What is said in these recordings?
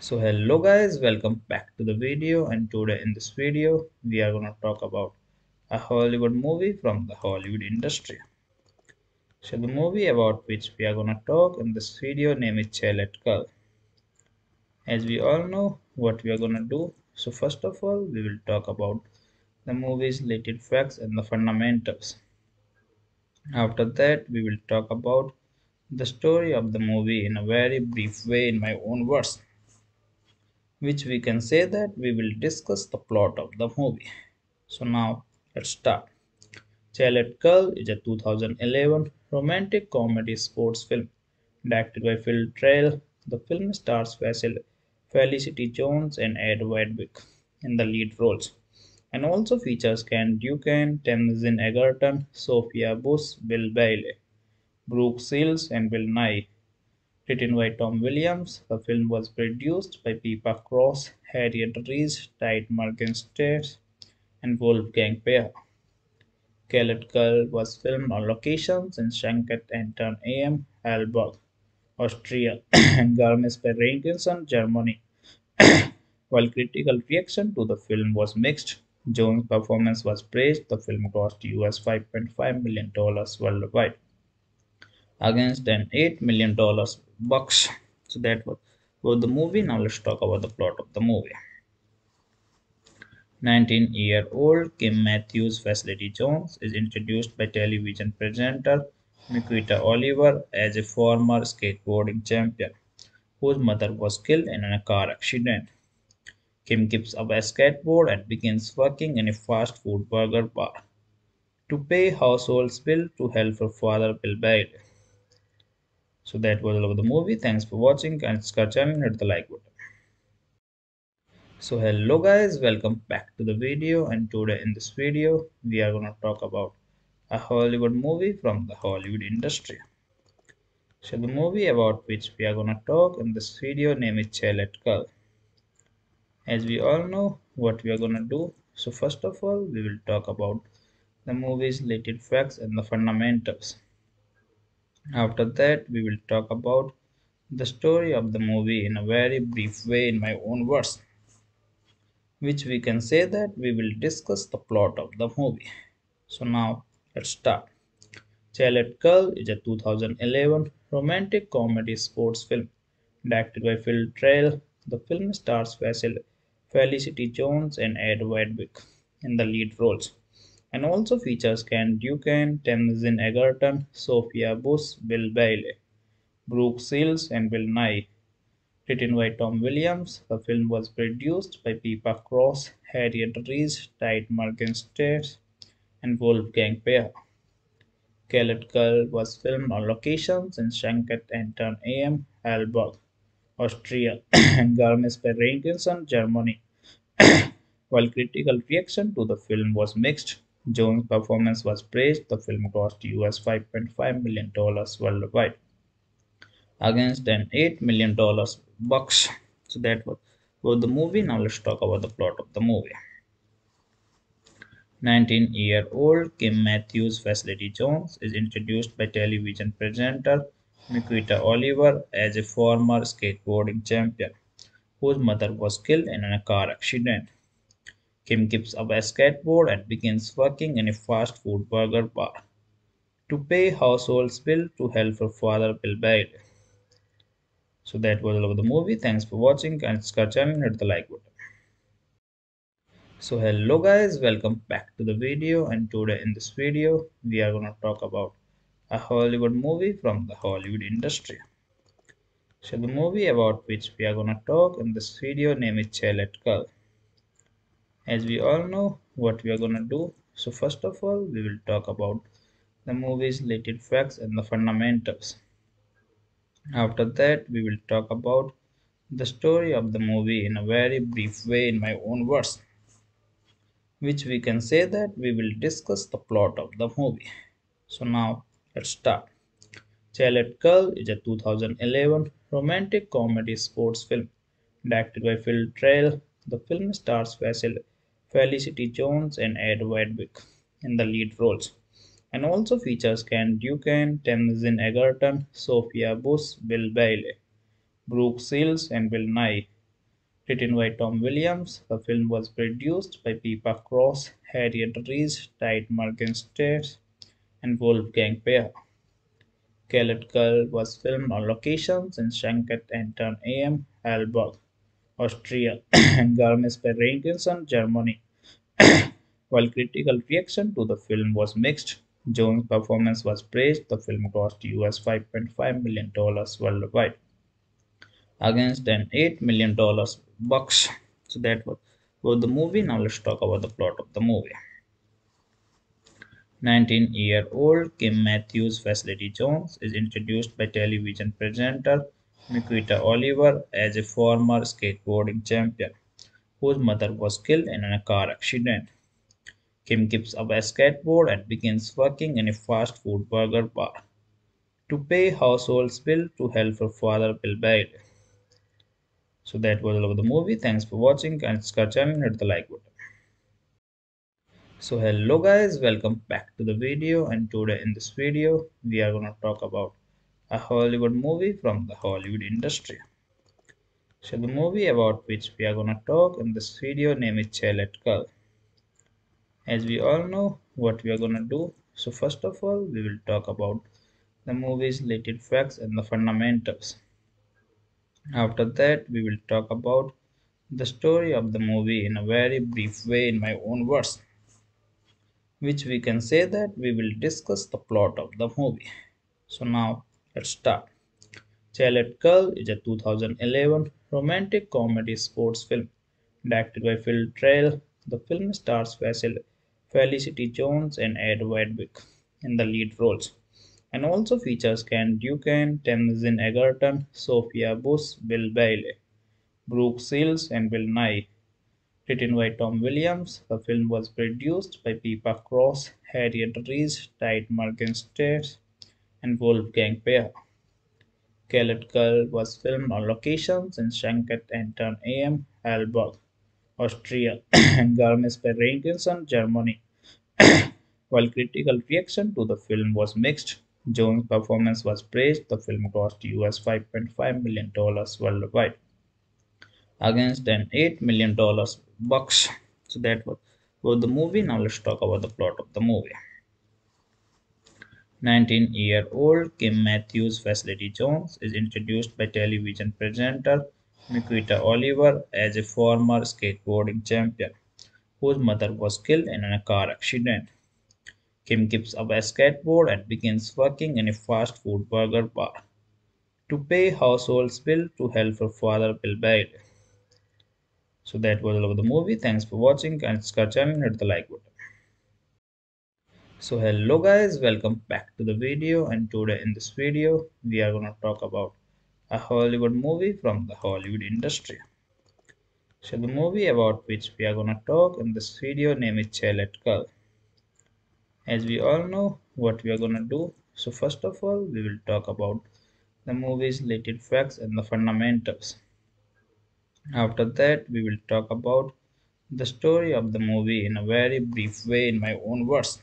So hello guys, welcome back to the video, and today in this video we are going to talk about a Hollywood movie from the Hollywood industry. So the movie about which we are going to talk in this video name is Chalet Girl. As we all know what we are going to do, so first of all we will talk about the movie's related facts and the fundamentals. After that we will talk about the story of the movie in a very brief way in my own words, which we can say that we will discuss the plot of the movie. So now let's start. Chalet Girl is a 2011 romantic comedy sports film directed by Phil Trail. The film stars Felicity Jones and Ed Westwick in the lead roles, and also features Ken Duken, Tamsin Egerton, Sophia Bush, Bill Bailey, Brooke Seals and Bill Nighy. Written by Tom Williams, the film was produced by Pippa Cross, Harriet Rees, and Wolfgang Peer. Chalet Girl was filmed on locations in Sankt Anton am Arlberg, Austria, and Garmisch-Partenkirchen, Germany. While critical reaction to the film was mixed, Jones' performance was praised. The film cost US $5.5 million worldwide against an $8 million bucks. So that was about the movie. Now let's talk about the plot of the movie. 19-year-old Kim Matthews, Felicity Jones, is introduced by television presenter Miquita Oliver as a former skateboarding champion whose mother was killed in a car accident. Kim gives up a skateboard and begins working in a fast food burger bar to pay household's bill to help her father Bill Bailey. So that was all of the movie. Thanks for watching, and subscribe channel, hit the like button. So hello guys, welcome back to the video, and today in this video we are going to talk about a Hollywood movie from the Hollywood industry. So the movie about which we are going to talk in this video name is Chalet Girl. As we all know what we are going to do, so first of all we will talk about the movie's related facts and the fundamentals. After that we will talk about the story of the movie in a very brief way in my own words, which we can say that we will discuss the plot of the movie. So now let's start. Chalet Girl is a 2011 romantic comedy sports film directed by Phil Trail. The film stars Felicity Jones and Ed Westwick in the lead roles, and also features Ken Duken, Tamsin Egerton, Sophia Bush, Bill Bailey, Brooke Seals and Bill Nighy. Written by Tom Williams, the film was produced by Pippa Cross, Harriet Rees, and Wolfgang Peer. Chalet Girl was filmed on locations in Sankt Anton am Arlberg, Austria, and Garmisch-Partenkirchen, Germany. While critical reaction to the film was mixed, Jones' performance was praised. The film cost US $5.5 million worldwide against an $8 million bucks. So that was about the movie. Now let's talk about the plot of the movie. 19-year-old Kim Matthews, Felicity Jones, is introduced by television presenter Miquita Oliver as a former skateboarding champion whose mother was killed in a car accident. Kim gives up a skateboard and begins working in a fast food burger bar to pay household's bill to help her father Bill Bailey. So that was all of the movie. Thanks for watching, and subscribe channel, hit the like button. So hello guys, welcome back to the video, and today in this video we are going to talk about a Hollywood movie from the Hollywood industry. So the movie about which we are going to talk in this video name is Chalet Girl. As we all know what we are going to do, so first of all we will talk about the movie's related facts and the fundamentals. After that, we will talk about the story of the movie in a very brief way in my own words, which we can say that we will discuss the plot of the movie. So now let's start. Chalet Girl is a 2011 romantic comedy sports film directed by Phil Trail. The film stars Felicity Jones and Ed Westwick in the lead roles, and also features Ken Duken, Tamsin Egerton, Sophia Bush, Bill Bailey, Brooke Seals, and Bill Nighy. Written by Tom Williams, the film was produced by Pippa Cross, Harriet Rees, and Wolfgang Peer. Chalet Girl was filmed on locations in Sankt Anton am Arlberg, Austria, and Garmisch-Partenkirchen, Germany. While critical reaction to the film was mixed, Jones' performance was praised. The film cost US $5.5 million worldwide against an $8 million box. So that was about the movie. Now let's talk about the plot of the movie. 19-year-old Kim Matthews, Felicity Jones, is introduced by television presenter Miquita Oliver as a former skateboarding champion whose mother was killed in a car accident. Kim gives up a skateboard and begins working in a fast food burger bar to pay household's bill to help her father Bill Bailey. So that was all of the movie. Thanks for watching and subscribe, hit the like button. So hello guys, welcome back to the video, and today in this video we are gonna talk about a Hollywood movie from the Hollywood industry. So the movie about which we are gonna talk in this video name is Chalet Girl. As we all know what we are gonna do, so first of all we will talk about the movie's related facts and the fundamentals. After that we will talk about the story of the movie in a very brief way in my own words, which we can say that we will discuss the plot of the movie. So now let's start. Chalet Girl is a 2011 romantic comedy sports film directed by Phil Trail. The film stars Felicity Jones and Ed Westwick in the lead roles, and also features Ken Duken, Tamsin Egerton, Sophia Bush, Bill Bailey, Brooke Seals, and Bill Nighy. Written by Tom Williams, the film was produced by Pippa Cross, Harriet Rees, and Wolfgang Peer. Chalet Girl was filmed on locations in Sankt Anton am Arlberg, Austria, and Garmisch-Partenkirchen, Germany. While critical reaction to the film was mixed, Jones' performance was praised. The film cost US $5.5 million worldwide against an $8 million box. So that was about the movie. Now let's talk about the plot of the movie. 19-year-old Kim Matthews, Felicity Jones, is introduced by television presenter Miquita Oliver as a former skateboarding champion whose mother was killed in a car accident. Kim gives up a skateboard and begins working in a fast food burger bar to pay household's bill to help her father Bill Bailey. So that was all of the movie. Thanks for watching and subscribe and hit the like button. So hello guys, welcome back to the video, and today in this video we are gonna talk about a Hollywood movie from the Hollywood industry. So the movie about which we are gonna talk in this video name is Chalet Girl. As we all know what we are gonna do, so first of all we will talk about the movie's related facts and the fundamentals. After that we will talk about the story of the movie in a very brief way in my own words,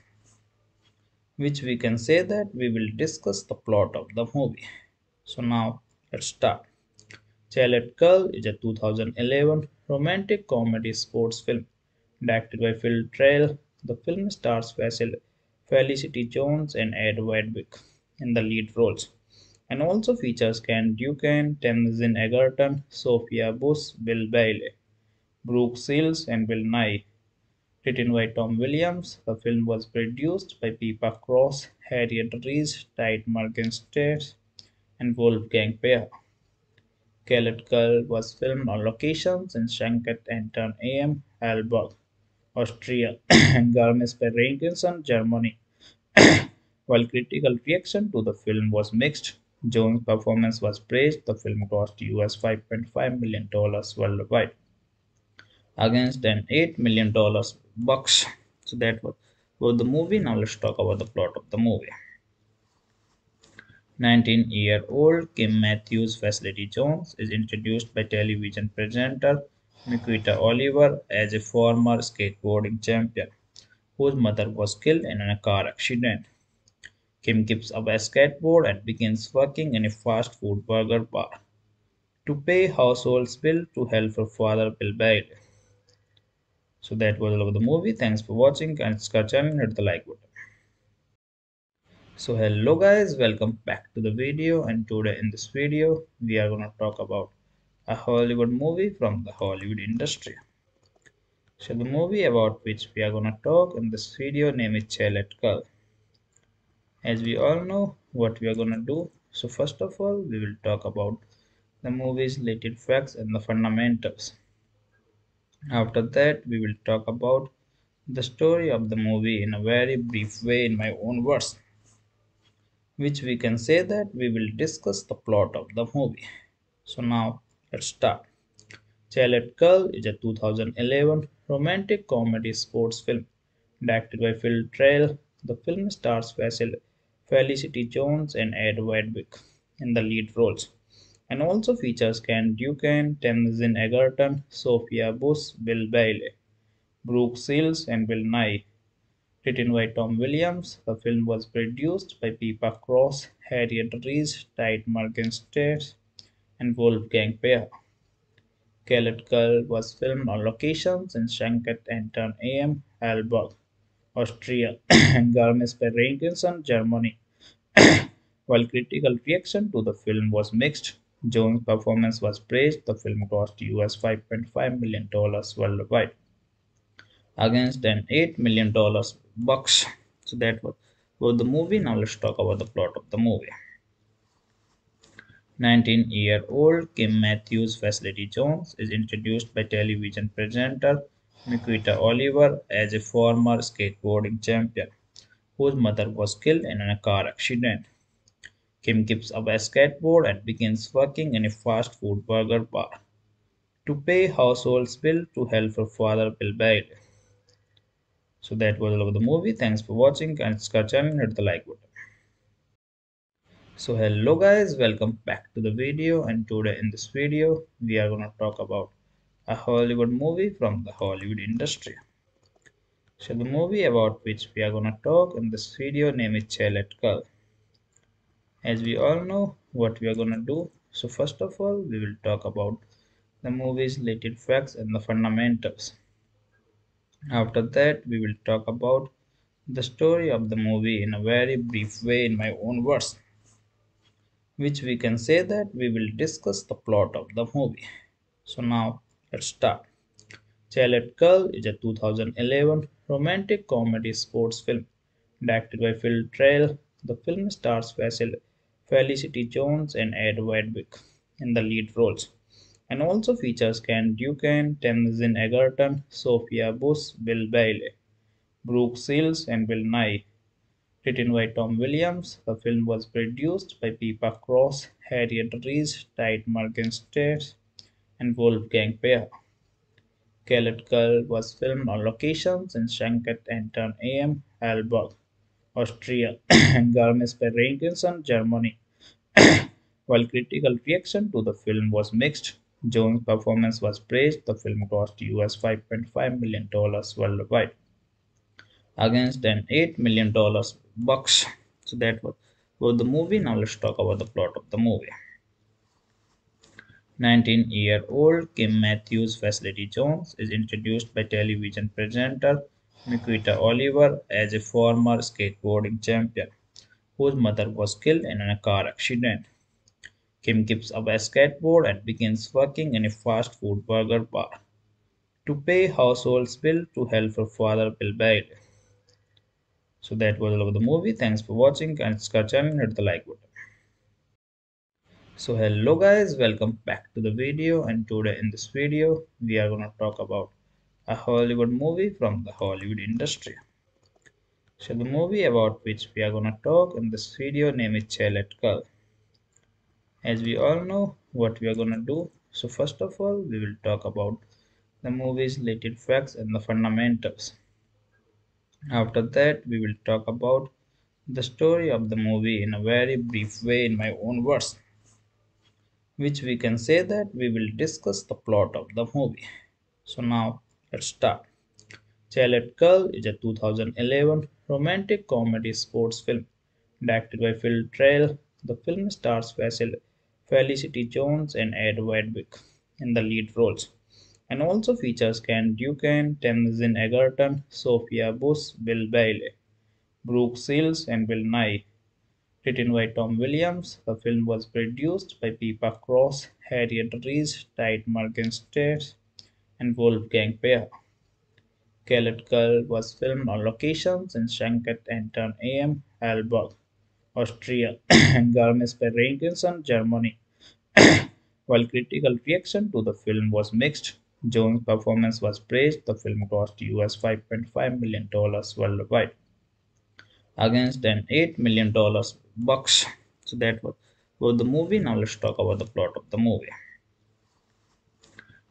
which we can say that we will discuss the plot of the movie. So now let's start. Chalet Girl is a 2011 romantic comedy sports film directed by Phil Trail. The film stars Felicity Jones and Ed Westwick in the lead roles, and also features Ken Duken, Tamsin Egerton, Sophia Bush, Bill Bailey, Brooke Seals, and Bill Nighy. Written by Tom Williams, the film was produced by Pippa Cross, Harriet Rees, and Wolfgang Peer. Chalet Girl was filmed on locations in Sankt Anton am Arlberg, Austria, and Garmisch-Partenkirchen, Germany. While critical reaction to the film was mixed, Jones' performance was praised. The film cost US $5.5 million worldwide against an $8 million box. So that was about the movie. Now let's talk about the plot of the movie. 19-year-old Kim Matthews, Felicity Jones, is introduced by television presenter Miquita Oliver as a former skateboarding champion whose mother was killed in a car accident. Kim gives up a skateboard and begins working in a fast food burger bar to pay household's bill to help her father, Bill Bailey. So that was all of the movie. Thanks for watching and subscribe, hit the like button. So hello guys, welcome back to the video, and today in this video we are going to talk about a Hollywood movie from the Hollywood industry. So the movie about which we are going to talk in this video name is Chalet Girl. As we all know what we are going to do, so first of all we will talk about the movie's related facts and the fundamentals. After that we will talk about the story of the movie in a very brief way in my own words, which we can say that we will discuss the plot of the movie. So now let's start. Chalet Girl is a 2011 romantic comedy sports film directed by Phil Trail. The film stars Felicity Jones and Ed Westwick in the lead roles, and also features Ken Duken, Tamsin Egerton, Sophia Bush, Bill Bailey, Brooke Seals, and Bill Nighy. Written by Tom Williams, the film was produced by Pippa Cross, Harriet Rees, and Wolfgang Peer. Chalet Girl was filmed on locations in Sankt Anton am Arlberg, Austria, and Garmisch-Partenkirchen, Germany. While critical reaction to the film was mixed, Jones' performance was praised. The film cost US $5.5 million worldwide against an $8 million box. So that was about the movie. Now let's talk about the plot of the movie. 19-year-old Kim Matthews, Felicity Jones, is introduced by television presenter Miquita Oliver as a former skateboarding champion whose mother was killed in a car accident. Kim gives up a skateboard and begins working in a fast food burger bar to pay household's bill to help her father, Bill Bailey. So that was all of the movie. Thanks for watching and subscribe and hit the like button. So hello guys, welcome back to the video, and today in this video we are going to talk about a Hollywood movie from the Hollywood industry. So the movie about which we are going to talk in this video name is Chalet Girl. As we all know what we are going to do, so first of all we will talk about the movie's related facts and the fundamentals. After that we will talk about the story of the movie in a very brief way in my own words, which we can say that we will discuss the plot of the movie. So now let's start. Chalet Girl is a 2011 romantic comedy sports film directed by Phil Trail. The film stars Felicity Jones and Ed Westwick in the lead roles, and also features Ken Duken, Tamsin Egerton, Sophia Bush, Bill Bailey, Brooke Seals, and Bill Nighy. Written by Tom Williams, the film was produced by Pippa Cross, Harriet Rees, and Wolfgang Peer. Chalet Girl was filmed on locations in Sankt Anton am Arlberg, Austria, and Garmisch-Partenkirchen, Germany. While critical reaction to the film was mixed, Jones' performance was praised. The film cost US $5.5 million worldwide against an $8 million box. So that was about the movie. Now let's talk about the plot of the movie. 19-year-old Kim Matthews, Felicity Jones, is introduced by television presenter Miquita Oliver as a former skateboarding champion whose mother was killed in a car accident. Kim gives up a skateboard and begins working in a fast food burger bar to pay household's bill to help her father, Bill Bailey. So that was all of the movie. Thanks for watching and subscribe and hit the like button. So hello guys, welcome back to the video, and today in this video we are going to talk about a Hollywood movie from the Hollywood industry. So the movie about which we are going to talk in this video name is Chalet Girl. as we all know what we are gonna do. So first of all, we will talk about the movie's related facts and the fundamentals. After that, we will talk about the story of the movie in a very brief way in my own words, which we can say that we will discuss the plot of the movie. So now let's start. Chalet Girl is a 2011 romantic comedy sports film directed by Phil Trail. The film stars Felicity Jones and Ed Westwick in the lead roles, and also features Ken Duken, Tamsin Egerton, Sophia Bush, Bill Bailey, Brooke Seals, and Bill Nighy. Written by Tom Williams, the film was produced by Pippa Cross, Harriet Rees, and Wolfgang Peer. Chalet Girl was filmed on locations in Sankt Anton am Arlberg, Austria, and Garmisch-Partenkirchen, Germany. While critical reaction to the film was mixed, Jones' performance was praised. The film cost US $5.5 million worldwide against an $8 million box. So that was about the movie. Now let's talk about the plot of the movie.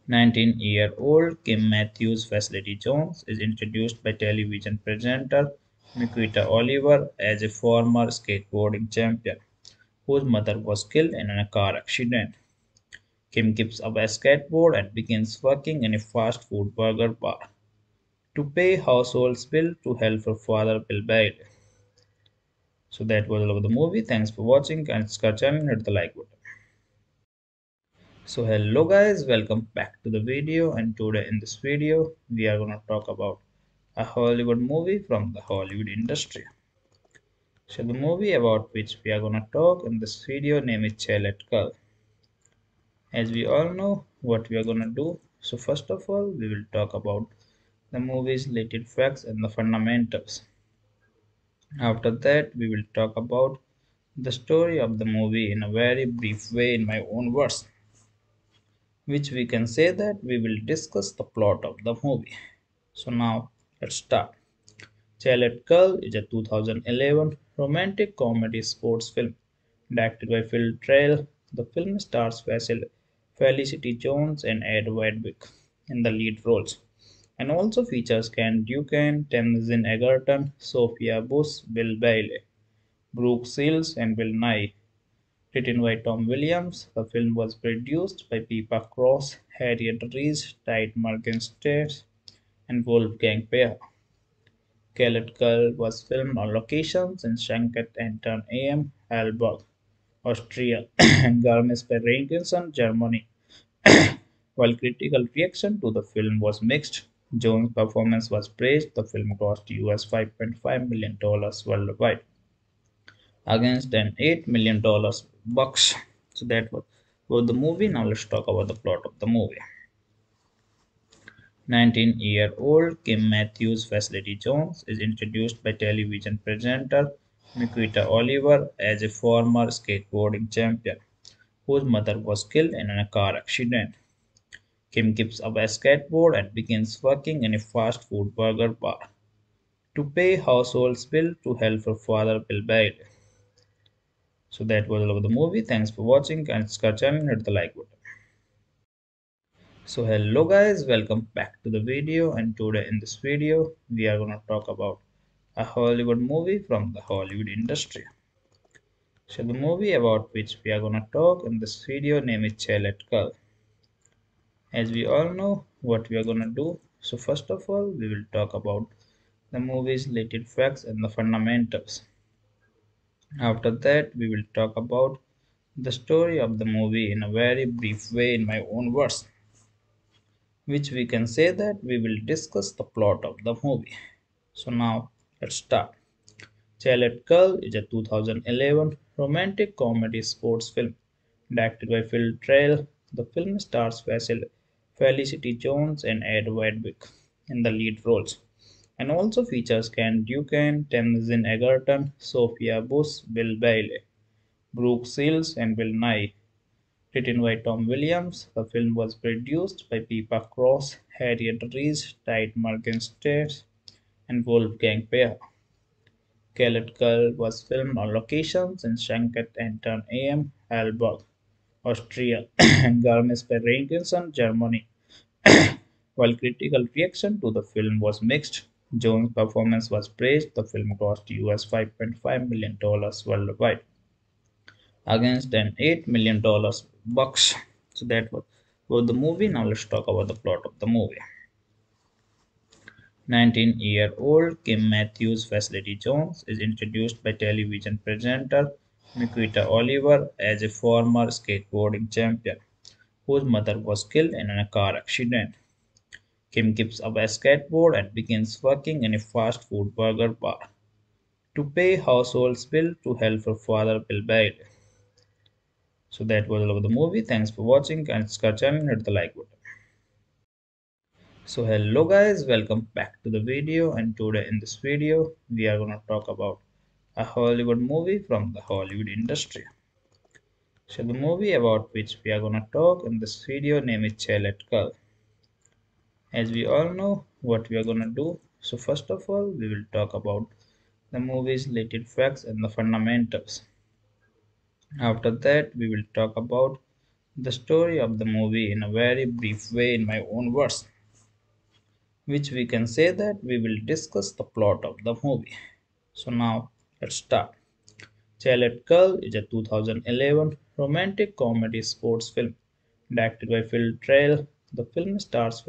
19-year-old Kim Matthews, Felicity Jones, is introduced by television presenter Miquita Oliver as a former skateboarding champion whose mother was killed in a car accident. Kim gives up a skateboard and begins working in a fast food burger bar to pay household's bill to help her father Bill Bailey. So that was all of the movie. Thanks for watching, and subscribe, hit the like button. So hello guys, welcome back to the video, and today in this video we are gonna talk about a Hollywood movie from the Hollywood industry. So the movie about which we are gonna talk in this video name is Chalet Girl. As we all know what we are gonna do. So first of all, we will talk about the movie's related facts and the fundamentals. After that, we will talk about the story of the movie in a very brief way in my own words, which we can say that we will discuss the plot of the movie. So now let's start. Chalet Girl is a 2011 romantic comedy sports film directed by Phil Trail. The film stars Felicity Jones and Ed Westwick in the lead roles, and also features Ken Duken, Tamsin Egerton, Sophia Bush, Bill Bailey, Brooke Seals, and Bill Nighy. Written by Tom Williams, the film was produced by Pippa Cross, Harriet Rees, and Wolfgang Peer. Chalet Girl was filmed on locations in Sankt Anton am Arlberg, Austria, and Garmisch-Partenkirchen, Germany. While critical reaction to the film was mixed, Jones' performance was praised. The film cost US $5.5 million worldwide against an $8 million box. So that was about the movie. Now let's talk about the plot of the movie. 19-year-old Kim Matthews, Felicity Jones, is introduced by television presenter Miquita Oliver as a former skateboarding champion whose mother was killed in a car accident. Kim gives up a skateboard and begins working in a fast food burger bar to pay household's bill to help her father Bill Bailey. So that was all of the movie. Thanks for watching, and subscribe, hit the like button. So hello guys, welcome back to the video, and today in this video we are gonna talk about a Hollywood movie from the Hollywood industry. So the movie about which we are gonna talk in this video name is Chalet Girl. As we all know what we are gonna do. So first of all, we will talk about the movie's related facts and the fundamentals. After that, we will talk about the story of the movie in a very brief way in my own words, which we can say that we will discuss the plot of the movie. So now let's start. Chalet Girl is a 2011 romantic comedy sports film directed by Phil Trail. The film stars Felicity Jones and Ed Westwick in the lead roles, and also features Ken Duken, Tamsin Egerton, Sophia Bush, Bill Bailey, Brooke Seals, and Bill Nighy. Written by Tom Williams, the film was produced by Pippa Cross, Harriet Rees, and Wolfgang Peer. Chalet Girl was filmed on locations in Sankt Anton am Arlberg, Austria, and Garmisch-Partenkirchen, Germany. While critical reaction to the film was mixed, Jones' performance was praised. The film cost US $5.5 million worldwide against an $8 million box. So that was about the movie. Now let's talk about the plot of the movie. 19-year-old Kim Matthews, Felicity Jones, is introduced by television presenter Miquita Oliver as a former skateboarding champion whose mother was killed in a car accident. Kim gives up a skateboard and begins working in a fast food burger bar to pay household's bill to help her father, Bill Bailey. So that was all of the movie. Thanks for watching and subscribe, hit the like button. So hello guys, welcome back to the video, and today in this video we are gonna talk about a Hollywood movie from the Hollywood industry. So the movie about which we are gonna talk in this video name is Chalet Girl. As we all know what we are gonna do, so first of all we will talk about the movie's related facts and the fundamentals. After that we will talk about the story of the movie in a very brief way in my own words, which we can say that we will discuss the plot of the movie. So now let's start. Chalet Girl is a 2011 romantic comedy sports film directed by Phil Trail. The film stars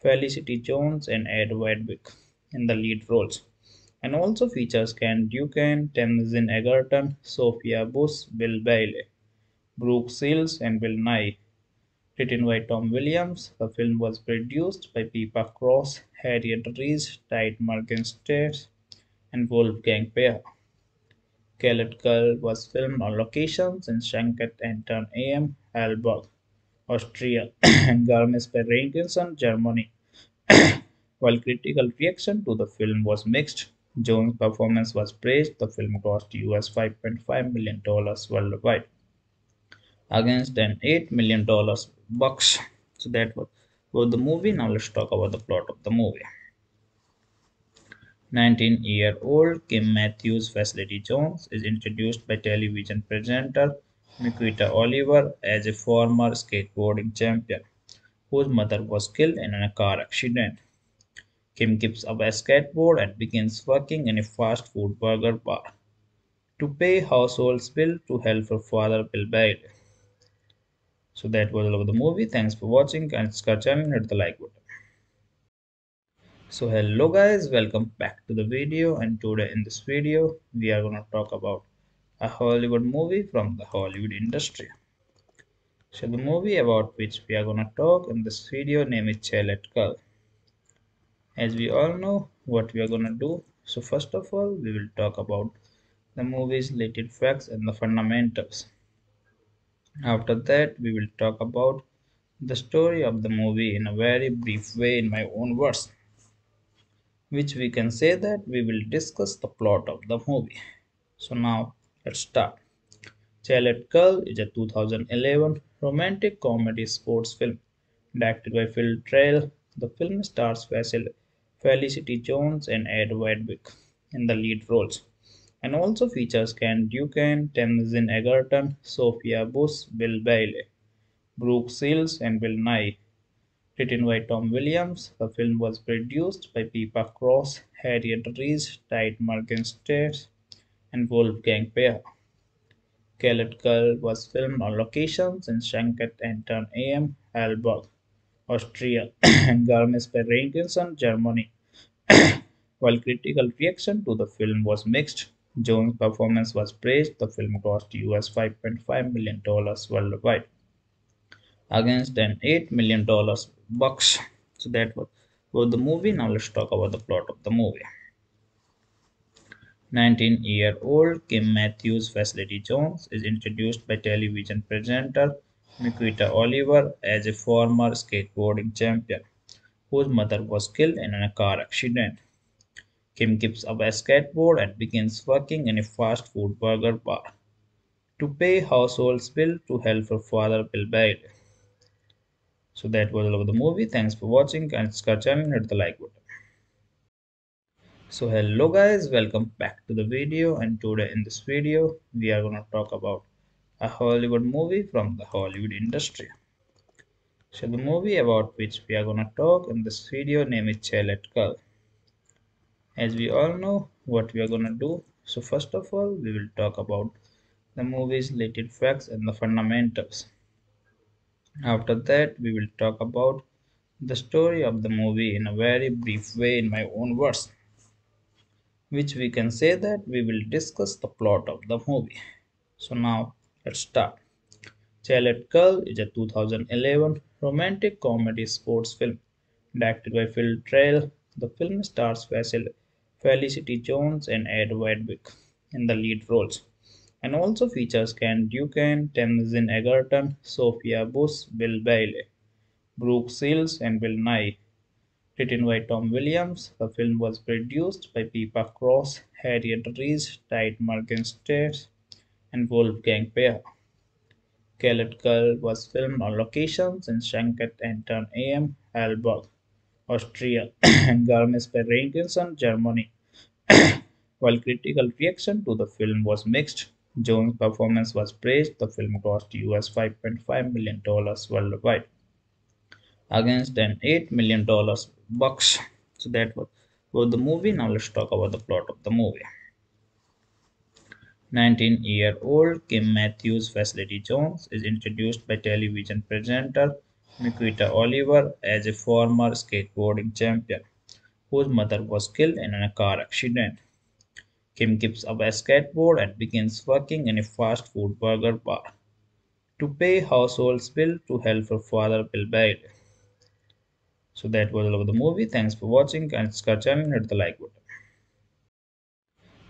Felicity Jones and Ed Westwick in the lead roles, and also features Ken Duken, Tamsin Egerton, Sophia Bush, Bill Bailey, Brooke Seals, and Bill Nighy. Written by Tom Williams, the film was produced by Pippa Cross, Harriet Rees, and Wolfgang Peer. Chalet Girl was filmed on locations in Sankt Anton am Arlberg, Austria, and Garmisch-Partenkirchen, Germany. While critical reaction to the film was mixed, Jones' performance was praised. The film cost US $5.5 million worldwide against an $8 million box. So that was about the movie. Now let's talk about the plot of the movie. 19-year-old Kim Matthews, Felicity Jones, is introduced by television presenter Miquita Oliver as a former skateboarding champion whose mother was killed in a car accident. Kim gives up a skateboard and begins working in a fast food burger bar to pay household's bill to help her father, Bill Bailey. So that was all of the movie. Thanks for watching and subscribe and hit the like button. So hello guys, welcome back to the video, and today in this video we are gonna talk about a Hollywood movie from the Hollywood industry. So the movie about which we are gonna talk in this video name is Chalet Girl. As we all know what we are gonna do, so first of all we will talk about the movie's related facts and the fundamentals. After that we will talk about the story of the movie in a very brief way in my own words, which we can say that we will discuss the plot of the movie. So now let's start. Chalet Girl is a 2011 romantic comedy sports film directed by Phil Trail. The film stars Felicity Jones and Ed Westwick in the lead roles, and also features Ken Duken, Tamsin Egerton, Sophia Bush, Bill Bailey, Brooke Seals, and Bill Nighy. Written by Tom Williams, the film was produced by Pippa Cross, Harriet Rees, and Wolfgang Peer. Chalet Girl was filmed on locations in Sankt Anton am Arlberg, Austria, and Garmisch-Partenkirchen, Germany. While critical reaction to the film was mixed, Jones' performance was praised. The film cost US $5.5 million worldwide against an $8 million box. So that was about the movie. Now let's talk about the plot of the movie. 19-year-old Kim Matthews, Felicity Jones, is introduced by television presenter Miquita Oliver as a former skateboarding champion whose mother was killed in a car accident. Kim gives up a skateboard and begins working in a fast food burger bar to pay household's bill to help her father, Bill Bailey. So that was all of the movie. Thanks for watching and subscribe and hit the like button. So hello guys, welcome back to the video, and today in this video we are gonna talk about a Hollywood movie from the Hollywood industry. So the movie about which we are going to talk in this video name is Chalet Girl. As we all know what we are going to do, so first of all we will talk about the movie's related facts and the fundamentals. After that we will talk about the story of the movie in a very brief way in my own words, which we can say that we will discuss the plot of the movie. So now let's start. Chalet Girl is a 2011 romantic comedy sports film directed by Phil Trail. The film stars Felicity Jones and Ed Westwick in the lead roles, and also features Ken Duken, Tamsin Egerton, Sophia Bush, Bill Bailey, Brooke Seals, and Bill Nighy. Written by Tom Williams, the film was produced by Pippa Cross, Harriet Rees, and Wolfgang Peer. Chalet Girl was filmed on locations in Sankt Anton am Arlberg, Austria, and Garmisch-Partenkirchen, Germany. While critical reaction to the film was mixed, Jones' performance was praised. The film cost US $5.5 million worldwide against an $8 million box. So that was about the movie. Now let's talk about the plot of the movie. 19-year-old Kim Matthews, Felicity Jones, is introduced by television presenter Miquita Oliver as a former skateboarding champion whose mother was killed in a car accident. Kim gives up a skateboard and begins working in a fast food burger bar to pay household's bill to help her father Bill Bailey. So that was all of the movie. Thanks for watching and subscribe and hit the like button.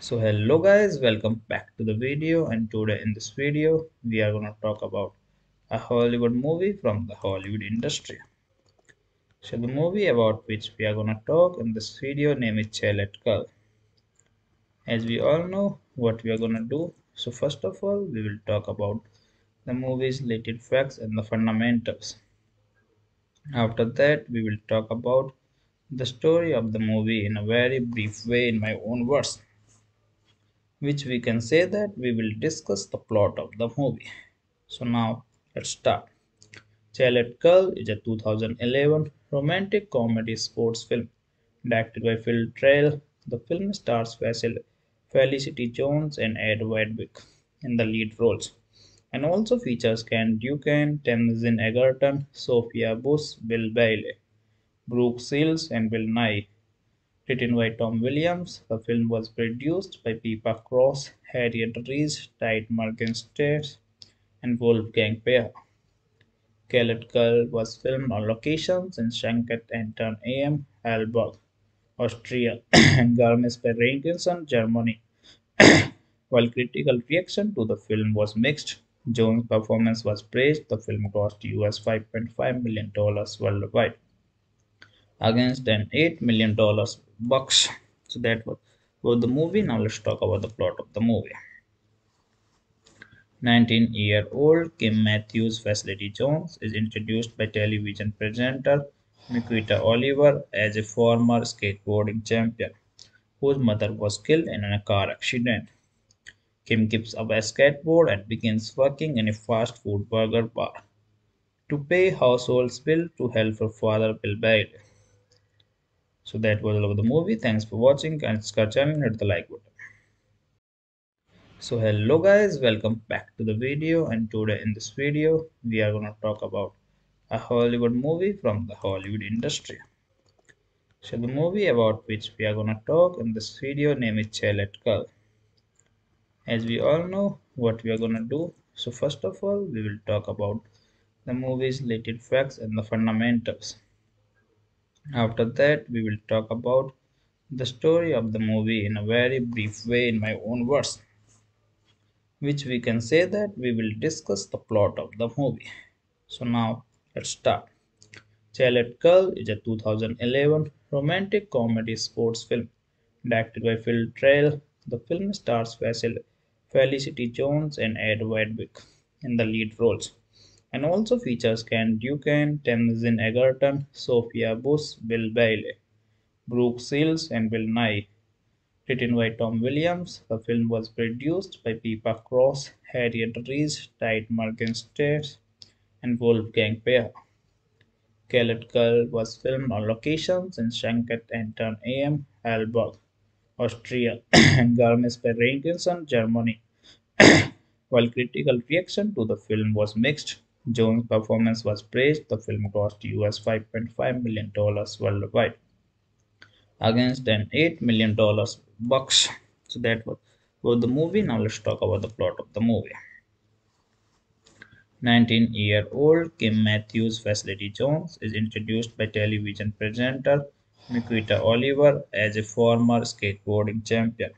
So hello guys, welcome back to the video, and today in this video we are going to talk about a Hollywood movie from the Hollywood industry. So the movie about which we are going to talk in this video name is Chalet Girl. As we all know what we are going to do, so first of all we will talk about the movie's related facts and the fundamentals. After that we will talk about the story of the movie in a very brief way in my own words, which we can say that we will discuss the plot of the movie. So now let's start. Chalet Girl is a 2011 romantic comedy sports film directed by Phil Trail. The film stars Felicity Jones and Ed Westwick in the lead roles, and also features Ken Duken, Tamsin Egerton, Sophia Bush, Bill Bailey, Brooke Seals, and Bill Nighy. Written by Tom Williams, the film was produced by Pippa Cross, Harriet Rees, and Wolfgang Peer. Chalet Girl was filmed on locations in Sankt Anton am Arlberg, Austria, and Garmisch-Partenkirchen, Germany. While critical reaction to the film was mixed, Jones' performance was praised. The film cost US $5.5 million worldwide against an $8 million box. So that was about the movie. Now let's talk about the plot of the movie. 19-year-old Kim Matthews, Felicity Jones, is introduced by television presenter Miquita Oliver as a former skateboarding champion whose mother was killed in a car accident. Kim gives up a skateboard and begins working in a fast food burger bar to pay household's bill to help her father Bill Bailey. So that was all of the movie. Thanks for watching and subscribe and hit the like button. So hello guys, welcome back to the video, and today in this video we are going to talk about a Hollywood movie from the Hollywood industry. So the movie about which we are going to talk in this video name is Chalet Girl. As we all know what we are going to do, so first of all we will talk about the movie's related facts and the fundamentals. After that we will talk about the story of the movie in a very brief way in my own words, which we can say that we will discuss the plot of the movie. So now let's start. Chalet Girl is a 2011 romantic comedy sports film directed by Phil Trail. The film stars Felicity Jones and Ed Westwick in the lead roles, and also features Ken Duken, Tamsin Egerton, Sophia Bush, Bill Bailey, Brooke Seals, and Bill Nighy. Written by Tom Williams, the film was produced by Pippa Cross, Harriet Rees, Tide Morgenstern, and Wolfgang Peer. Chalet Girl was filmed on locations in Sankt Anton am Arlberg, Austria, and Garmisch-Partenkirchen, Germany. While critical reaction to the film was mixed, Jones' performance was praised. The film cost US $5.5 million worldwide against an $8 million box. So that was about the movie. Now let's talk about the plot of the movie. 19-year-old Kim Matthews, Felicity Jones, is introduced by television presenter Miquita Oliver as a former skateboarding champion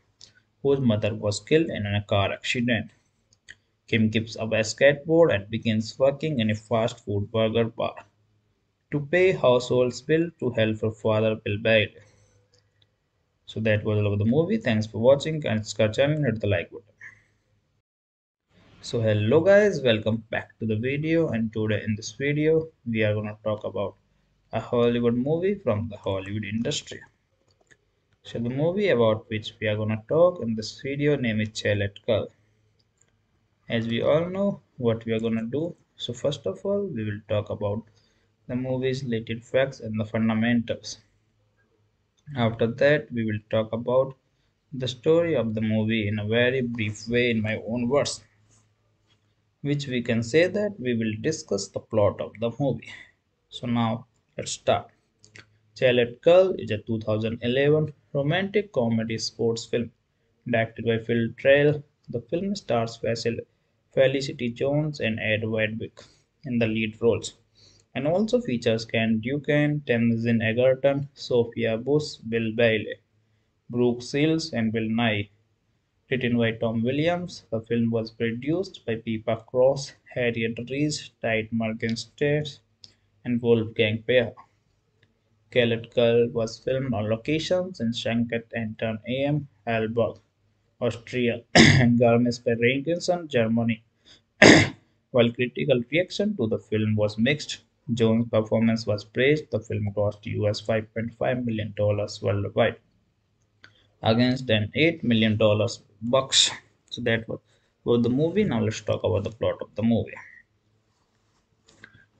whose mother was killed in a car accident. Kim gives up a skateboard and begins working in a fast food burger bar to pay household's bill to help her father, Bill Bailey. So that was all of the movie. Thanks for watching and subscribe, hit the like button. So hello guys, welcome back to the video, and today in this video we are gonna talk about a Hollywood movie from the Hollywood industry. So the movie about which we are gonna talk in this video name is Chalet Girl. As we all know what we are gonna do, so first of all we will talk about the movie's related facts and the fundamentals. After that we will talk about the story of the movie in a very brief way in my own words, which we can say that we will discuss the plot of the movie. So now let's start. Chalet Girl is a 2011 romantic comedy sports film directed by Phil Trail. The film stars Felicity Jones and Ed Westwick in the lead roles, and also features Ken Duken, Tamsin Egerton, Sophia Bush, Bill Bailey, Brooke Seals, and Bill Nighy. Written by Tom Williams, the film was produced by Pippa Cross, Harriet Rees, Tide Morgenstern, and Wolfgang Peer. Chalet Girl was filmed on locations in Sankt Anton am Arlberg, Austria, and Garmisch-Partenkirchen, Germany. While critical reaction to the film was mixed, Jones' performance was praised. The film cost US $5.5 million worldwide against an $8 million box. So that was about the movie. Now let's talk about the plot of the movie.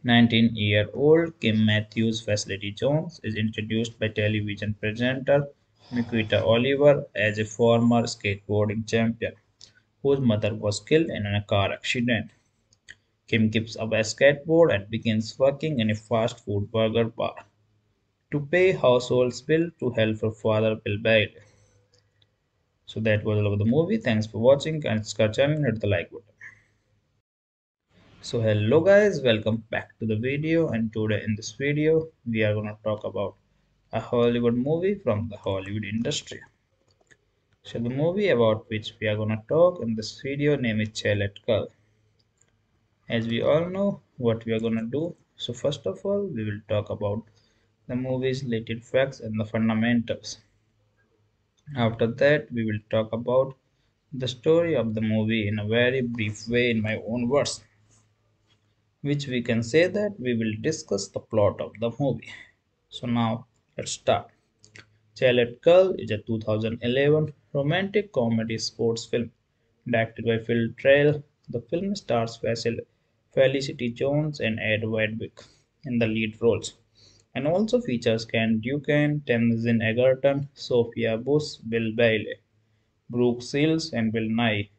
19-year-old Kim Matthews, Felicity Jones, is introduced by television presenter Miquita Oliver as a former skateboarding champion whose mother was killed in a car accident. Kim gives up a skateboard and begins working in a fast food burger bar to pay household's bill to help her father, Bill Bailey. So that was all of the movie. Thanks for watching and subscribe and hit the like button. So hello guys, welcome back to the video, and today in this video we are gonna talk about a Hollywood movie from the Hollywood industry. So the movie about which we are gonna talk in this video name is Chalet Girl. As we all know what we are gonna do, so first of all we will talk about the movie's related facts and the fundamentals. After that we will talk about the story of the movie in a very brief way in my own words, which we can say that we will discuss the plot of the movie. So now let's start. Chalet Girl is a 2011 romantic comedy sports film directed by Phil Trail. The film stars Felicity Jones and Ed Westwick in the lead roles, and also features Ken Duken, Tamsin Egerton, Sophia Bush, Bill Bailey, Brooke Seals, and Bill Nighy.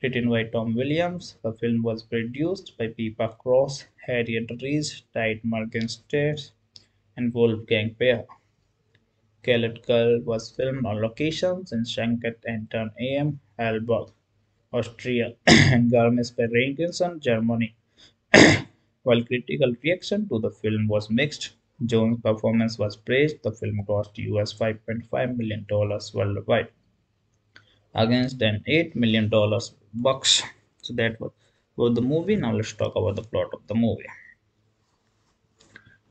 Written by Tom Williams, the film was produced by Pippa Cross, Harriet Rees, Tide Morgenstern, and Wolfgang Peer. Chalet Girl was filmed on locations in Sankt Anton am Arlberg, Austria, and Garmisch-Partenkirchen, Germany. While critical reaction to the film was mixed, Jones' performance was praised. The film cost US $5.5 million worldwide against an $8 million box. So that was about the movie. Now let's talk about the plot of the movie.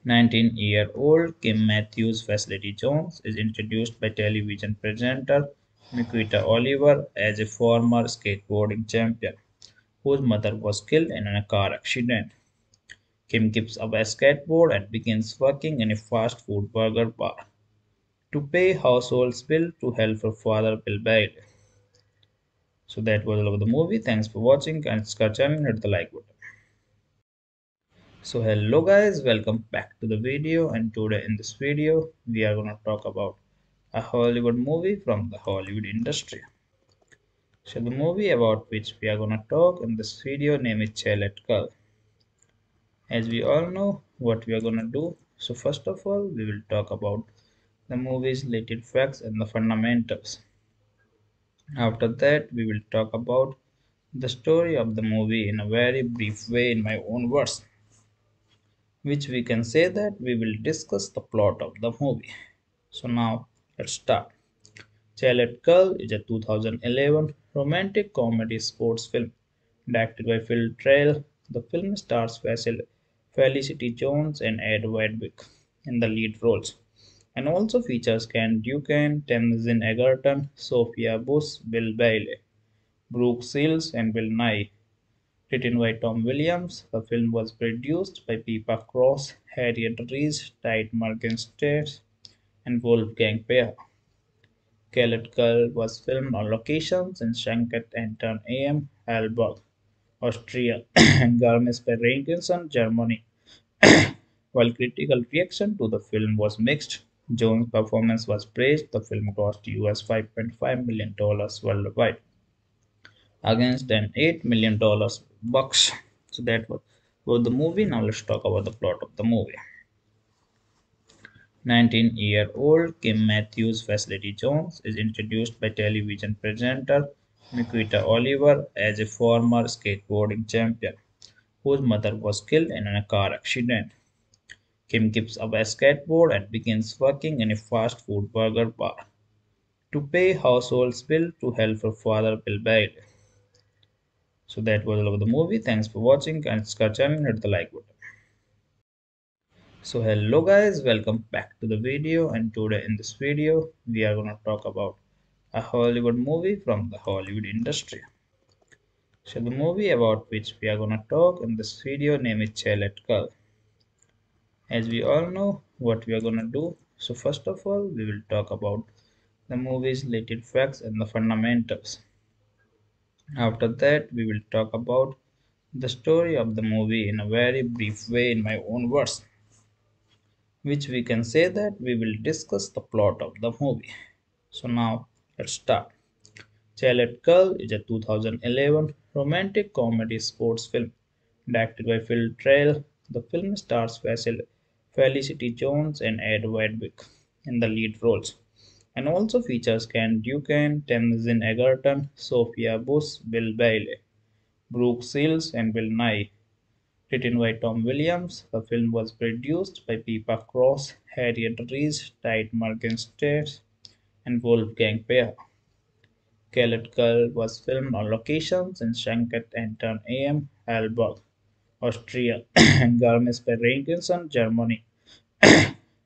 19-year-old Kim Matthews, Felicity Jones, is introduced by television presenter Miquita Oliver as a former skateboarding champion whose mother was killed in a car accident. Kim gives up a skateboard and begins working in a fast food burger bar to pay household's bill to help her father Bill Bailey. So that was all of the movie. Thanks for watching, and subscribe channel, hit the like button. So hello guys, welcome back to the video, and today in this video we are gonna talk about a Hollywood movie from the Hollywood industry. So the movie about which we are gonna talk in this video name is Chalet Girl. As we all know what we are gonna do, so first of all we will talk about the movie's related facts and the fundamentals. After that we will talk about the story of the movie in a very brief way in my own words, which we can say that we will discuss the plot of the movie. So now let's start. Chalet Girl is a 2011 romantic comedy sports film directed by Phil Trail. The film stars Felicity Jones and Ed Westwick in the lead roles, and also features Ken Duken, Tamsin Egerton, Sophia Bush, Bill Bailey, Brooke Seals, and Bill Nighy. Written by Tom Williams, the film was produced by Pippa Cross, Harriet Rees, and Wolfgang Peer. Chalet Girl was filmed on locations in Sankt Anton am Arlberg, Austria, and Garmisch-Partenkirchen, Germany. While critical reaction to the film was mixed, Jones' performance was praised. The film cost US $5.5 million worldwide against an $8 million box. So that was about the movie. Now let's talk about the plot of the movie. 19-year-old Kim Matthews, Felicity Jones, is introduced by television presenter Miquita Oliver as a former skateboarding champion whose mother was killed in a car accident. Kim gives up a skateboard and begins working in a fast food burger bar to pay household's bill to help her father Bill Bailey. So that was all of the movie. Thanks for watching, and subscribe channel, hit the like button. So hello guys, welcome back to the video, and today in this video we are gonna talk about a Hollywood movie from the Hollywood industry. So the movie about which we are gonna talk in this video name is Chalet Girl. As we all know what we are gonna do, so first of all we will talk about the movie's related facts and the fundamentals. After that we will talk about the story of the movie in a very brief way in my own words, which we can say that we will discuss the plot of the movie. So now let's start. Chalet Girl is a 2011 romantic comedy sports film directed by Phil Trail. The film stars Felicity Jones and Ed Westwick in the lead roles, and also features Ken Duken, Tamsin Egerton, Sophia Bush, Bill Bailey, Brooke Seals, and Bill Nighy. Written by Tom Williams, the film was produced by Pippa Cross, Harriet Rees, and Wolfgang Peer. Chalet Girl was filmed on locations in Sankt Anton am Arlberg, Austria, and Garmisch-Partenkirchen, Germany.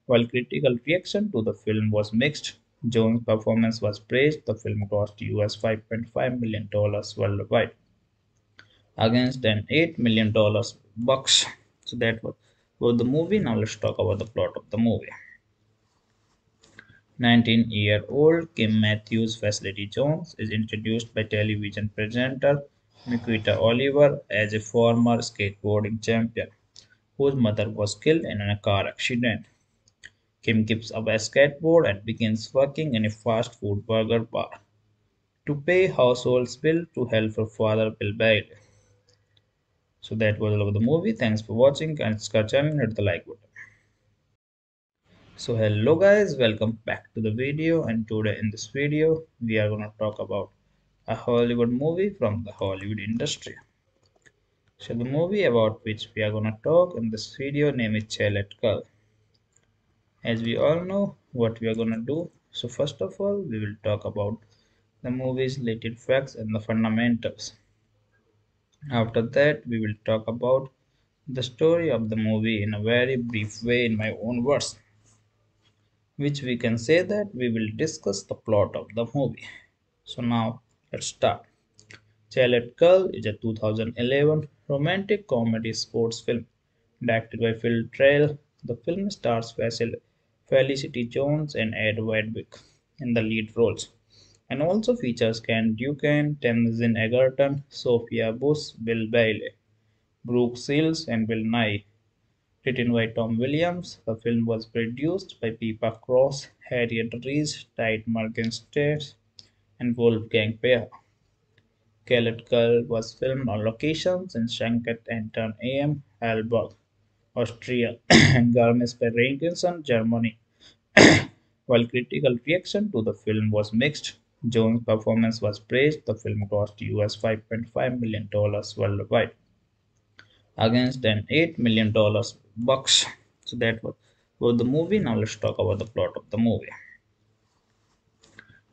While critical reaction to the film was mixed, Jones' performance was praised. The film cost US $5.5 million worldwide against an $8 million box. So that was about the movie. Now let's talk about the plot of the movie. 19-year-old Kim Matthews, Felicity Jones, is introduced by television presenter Miquita Oliver as a former skateboarding champion whose mother was killed in a car accident. Kim gives up a skateboard and begins working in a fast food burger bar to pay household's bill to help her father Bill Bailey. So that was all of the movie. Thanks for watching, and subscribe channel, hit the like button. So hello guys, welcome back to the video, and today in this video we are gonna talk about a Hollywood movie from the Hollywood industry. So the movie about which we are gonna talk in this video name is Chalet Girl. As we all know what we are gonna do, so first of all we will talk about the movie's related facts and the fundamentals. After that we will talk about the story of the movie in a very brief way in my own words, which we can say that we will discuss the plot of the movie. So now let's start. Chalet Girl is a 2011 romantic comedy sports film directed by Phil Trail. The film stars Felicity Jones and Ed Westwick in the lead roles, and also features Ken Duken, Tamsin Egerton, Sophia Bush, Bill Bailey, Brooke Seals, and Bill Nighy. Written by Tom Williams, the film was produced by Pippa Cross, Harriet Rees, and Wolfgang Peer. Chalet Girl was filmed on locations in Sankt Anton am Arlberg, Austria, and Garmisch-Partenkirchen, Germany. While critical reaction to the film was mixed, Jones' performance was praised. The film cost US $5.5 million worldwide against an $8 million box. So that was about the movie. Now let's talk about the plot of the movie.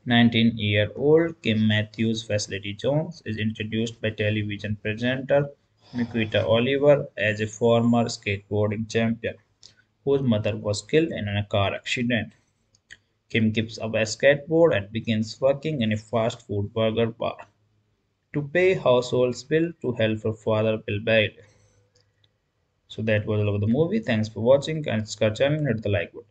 19-year-old Kim Matthews, Felicity Jones, is introduced by television presenter Miquita Oliver as a former skateboarding champion whose mother was killed in a car accident. Kim gives up a skateboard and begins working in a fast food burger bar to pay household's bill to help her father Bill Bailey. So that was all of the movie. Thanks for watching and subscribe and hit the like button.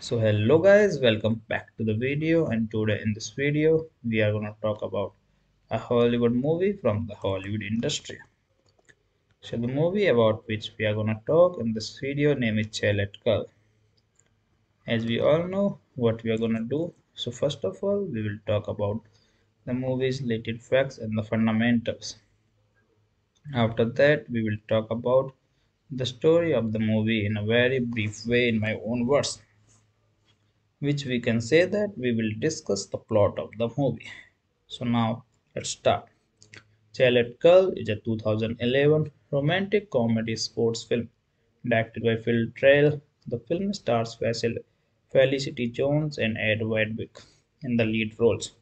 So hello guys, welcome back to the video, and today in this video we are gonna talk about a Hollywood movie from the Hollywood industry. So the movie about which we are gonna talk in this video name is Chalet Girl. As we all know what we are gonna do, so first of all we will talk about the movie's related facts and the fundamentals. After that we will talk about the story of the movie in a very brief way in my own words, which we can say that we will discuss the plot of the movie. So now let's start. Chalet Girl is a 2011 romantic comedy sports film directed by Phil Trail. The film stars Felicity Jones and Ed Westwick in the lead roles,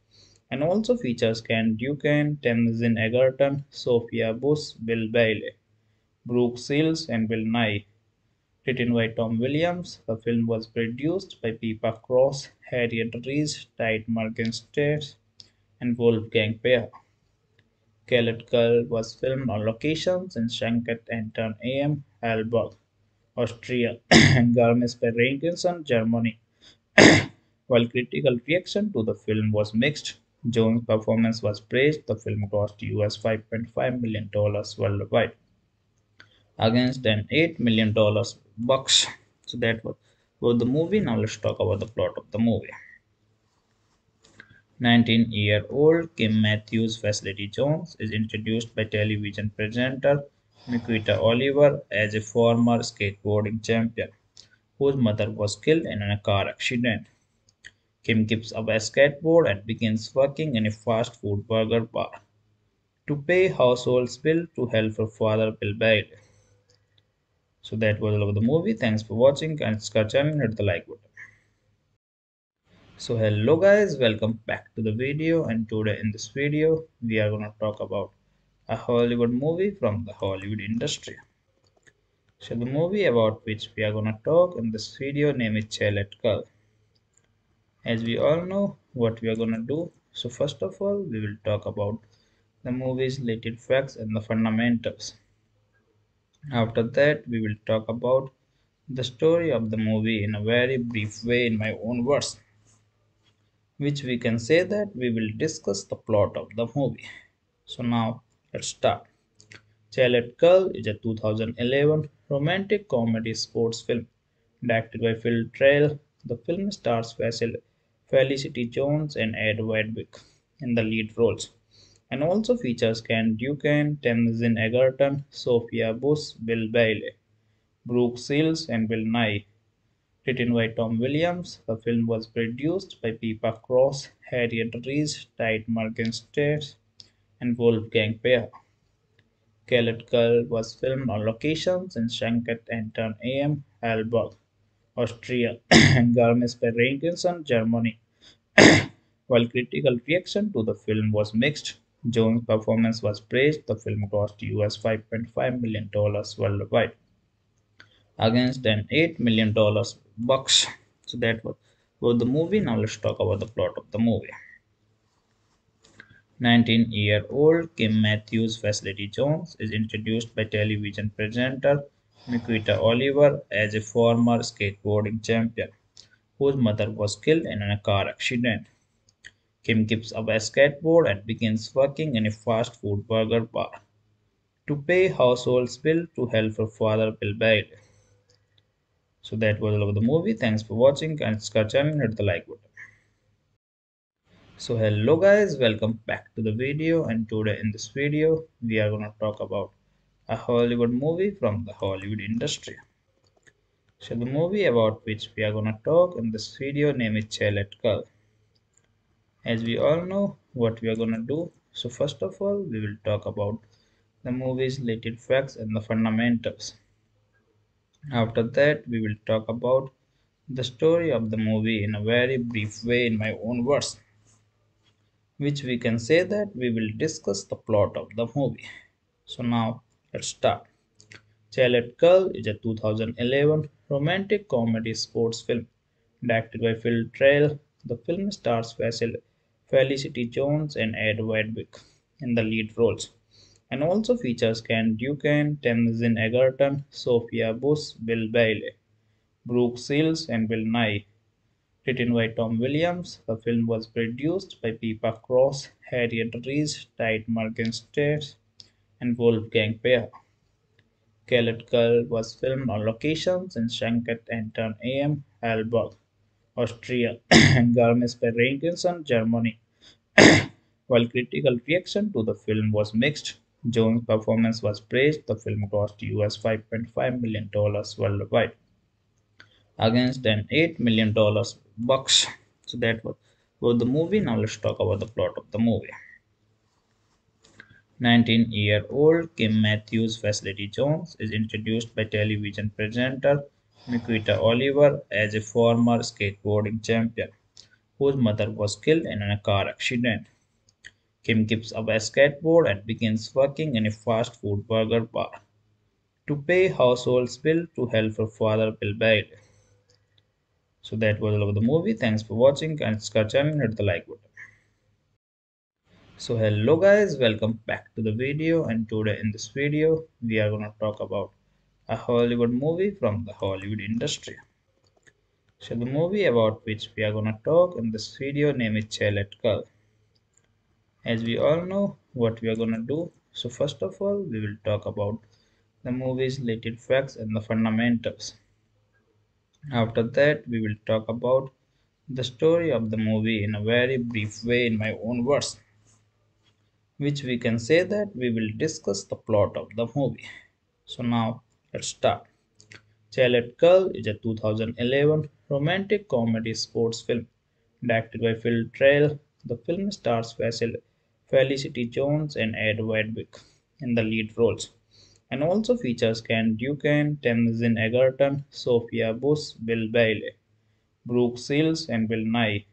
and also features Ken Duken, Tamsin Egerton, Sophia Bush, Bill Bailey, Brooke Seals, and Bill Nighy. Written by Tom Williams, the film was produced by Pippa Cross, Harriet Rees, and Wolfgang Peer. Chalet Girl was filmed on locations in Sankt Anton am Arlberg, Austria, and Garmisch-Partenkirchen, Germany. While critical reaction to the film was mixed, Jones' performance was praised. The film cost US $5.5 million worldwide against an $8 million box. So that was about the movie. Now let's talk about the plot of the movie. 19-year-old Kim Matthews, Felicity Jones, is introduced by television presenter Miquita Oliver as a former skateboarding champion whose mother was killed in a car accident. Kim gives up a skateboard and begins working in a fast food burger bar to pay household's bill to help her father Bill Bailey. So that was all of the movie. Thanks for watching and subscribe and hit the like button. So hello guys, welcome back to the video, and today in this video we are gonna talk about a Hollywood movie from the Hollywood industry. So the movie about which we are gonna talk in this video name is Chalet Girl. As we all know what we are gonna do, so first of all we will talk about the movie's related facts and the fundamentals. After that we will talk about the story of the movie in a very brief way in my own words, which we can say that we will discuss the plot of the movie. So now let's start. Chalet Girl is a 2011 romantic comedy sports film directed by Phil Trail. The film stars Felicity Jones and Ed Westwick in the lead roles, and also features Ken Duken, Tamsin Egerton, Sophia Bush, Bill Bailey, Brooke Seals, and Bill Nighy. Written by Tom Williams, the film was produced by Pippa Cross, Harriet Rees, and Wolfgang Peer. Chalet Girl was filmed on locations in Sankt Anton am Arlberg, Austria, and Garmisch-Partenkirchen, Germany. While critical reaction to the film was mixed, Jones' performance was praised. The film cost US $5.5 million worldwide against an $8 million box. So that was about the movie. Now let's talk about the plot of the movie. 19-year-old Kim Matthews, Felicity Jones, is introduced by television presenter Miquita Oliver as a former skateboarding champion whose mother was killed in a car accident. Kim gives up a skateboard and begins working in a fast food burger bar to pay household's bill to help her father Bill Bailey. So that was all of the movie. Thanks for watching and subscribe, hit the like button. So hello guys, welcome back to the video, and today in this video we are gonna talk about a Hollywood movie from the Hollywood industry. So the movie about which we are gonna talk in this video name is Chalet Girl. As we all know what we are gonna do, so first of all we will talk about the movie's related facts and the fundamentals. After that we will talk about the story of the movie in a very brief way in my own words, which we can say that we will discuss the plot of the movie. So now let's start. Chalet Girl is a 2011 romantic comedy sports film directed by Phil Trail. The film stars Felicity Jones and Ed Westwick in the lead roles, and also features Ken Duken, Tamsin Egerton, Sophia Bush, Bill Bailey, Brooke Seals and Bill Nighy. Written by Tom Williams, the film was produced by Pippa Cross, Harriet Rees, and Wolfgang Peer. Chalet Girl was filmed on locations in Sankt Anton am Arlberg, Austria, and Garmisch-Partenkirchen, Germany. While critical reaction to the film was mixed, Jones' performance was praised. The film cost US $5.5 million worldwide against an $8 million box. So that was about the movie. Now let's talk about the plot of the movie. 19-year-old Kim Matthews, Felicity Jones, is introduced by television presenter Miquita Oliver as a former skateboarding champion whose mother was killed in a car accident. Kim gives up a skateboard and begins working in a fast food burger bar to pay household's bill to help her father Bill Bailey. So that was all of the movie. Thanks for watching and subscribe and hit the like button. So hello guys, welcome back to the video, and today in this video we are gonna talk about a Hollywood movie from the Hollywood industry. So the movie about which we are gonna talk in this video name is Chalet Girl. As we all know what we are gonna do, so first of all we will talk about the movie's related facts and the fundamentals. After that we will talk about the story of the movie in a very brief way in my own words, which we can say that we will discuss the plot of the movie. So now let's start. Chalet Girl is a 2011 romantic comedy sports film directed by Phil Trail. The film stars Felicity Jones and Ed Westwick in the lead roles, and also features Ken Duken, Tamsin Egerton, Sophia Bush, Bill Bailey, Brooke Seals and Bill Nighy.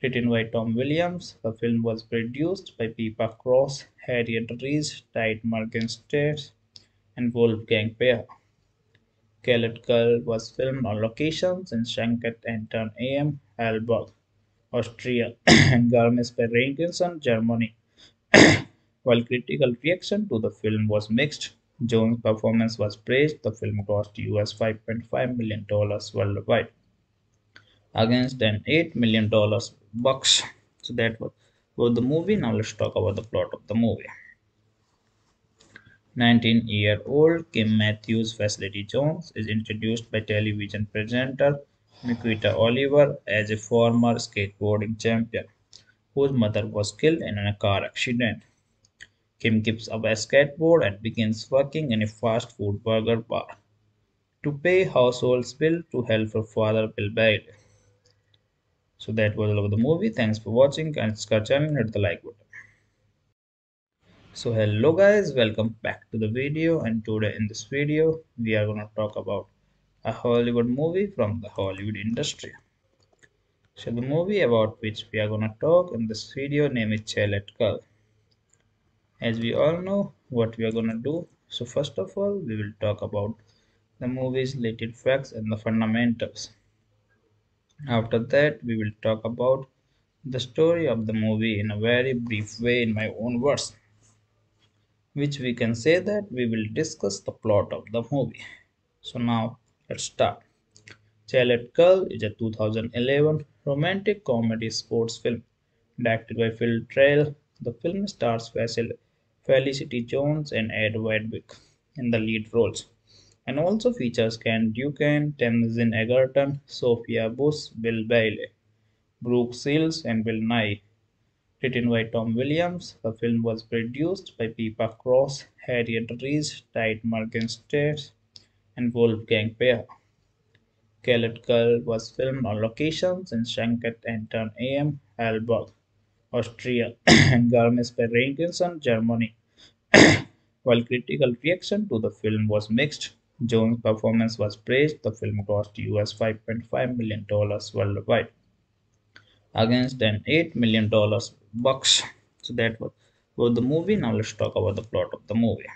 Written by Tom Williams, the film was produced by Pippa Cross, Harriet Rees, and Wolfgang Peer. Chalet Girl was filmed on locations in Sankt Anton am Arlberg, Austria, and Garmisch-Partenkirchen, Germany. While critical reaction to the film was mixed, Jones' performance was praised. The film cost US $5.5 million worldwide against an $8 million box. So that was about the movie. Now let's talk about the plot of the movie. 19-year-old Kim Matthews, Felicity Jones, is introduced by television presenter Miquita Oliver as a former skateboarding champion whose mother was killed in a car accident. Kim gives up a skateboard and begins working in a fast food burger bar to pay household's bill to help her father Bill Bailey. So that was all of the movie. Thanks for watching and subscribe and hit the like button. So hello guys, welcome back to the video, and today in this video we are gonna talk about a Hollywood movie from the Hollywood industry. So the movie about which we are gonna talk in this video name is Chalet Girl. As we all know what we are gonna do, so first of all we will talk about the movie's related facts and the fundamentals. After that we will talk about the story of the movie in a very brief way in my own words, which we can say that we will discuss the plot of the movie. So now let's start. Chalet Girl is a 2011 romantic comedy sports film directed by Phil Trail. The film stars Felicity Jones and Ed Westwick in the lead roles, and also features Ken Duken, Tamsin Egerton, Sophia Bush, Bill Bailey, Brooke Seals, and Bill Nighy. Written by Tom Williams, the film was produced by Pippa Cross, Harriet Rees, and Wolfgang Peer. Chalet Girl was filmed on locations in Sankt Anton am Arlberg, Austria, and Garmisch-Partenkirchen, Germany. While critical reaction to the film was mixed, Jones' performance was praised. The film cost US $5.5 million worldwide against an $8 million box. So that was about the movie. Now let's talk about the plot of the movie.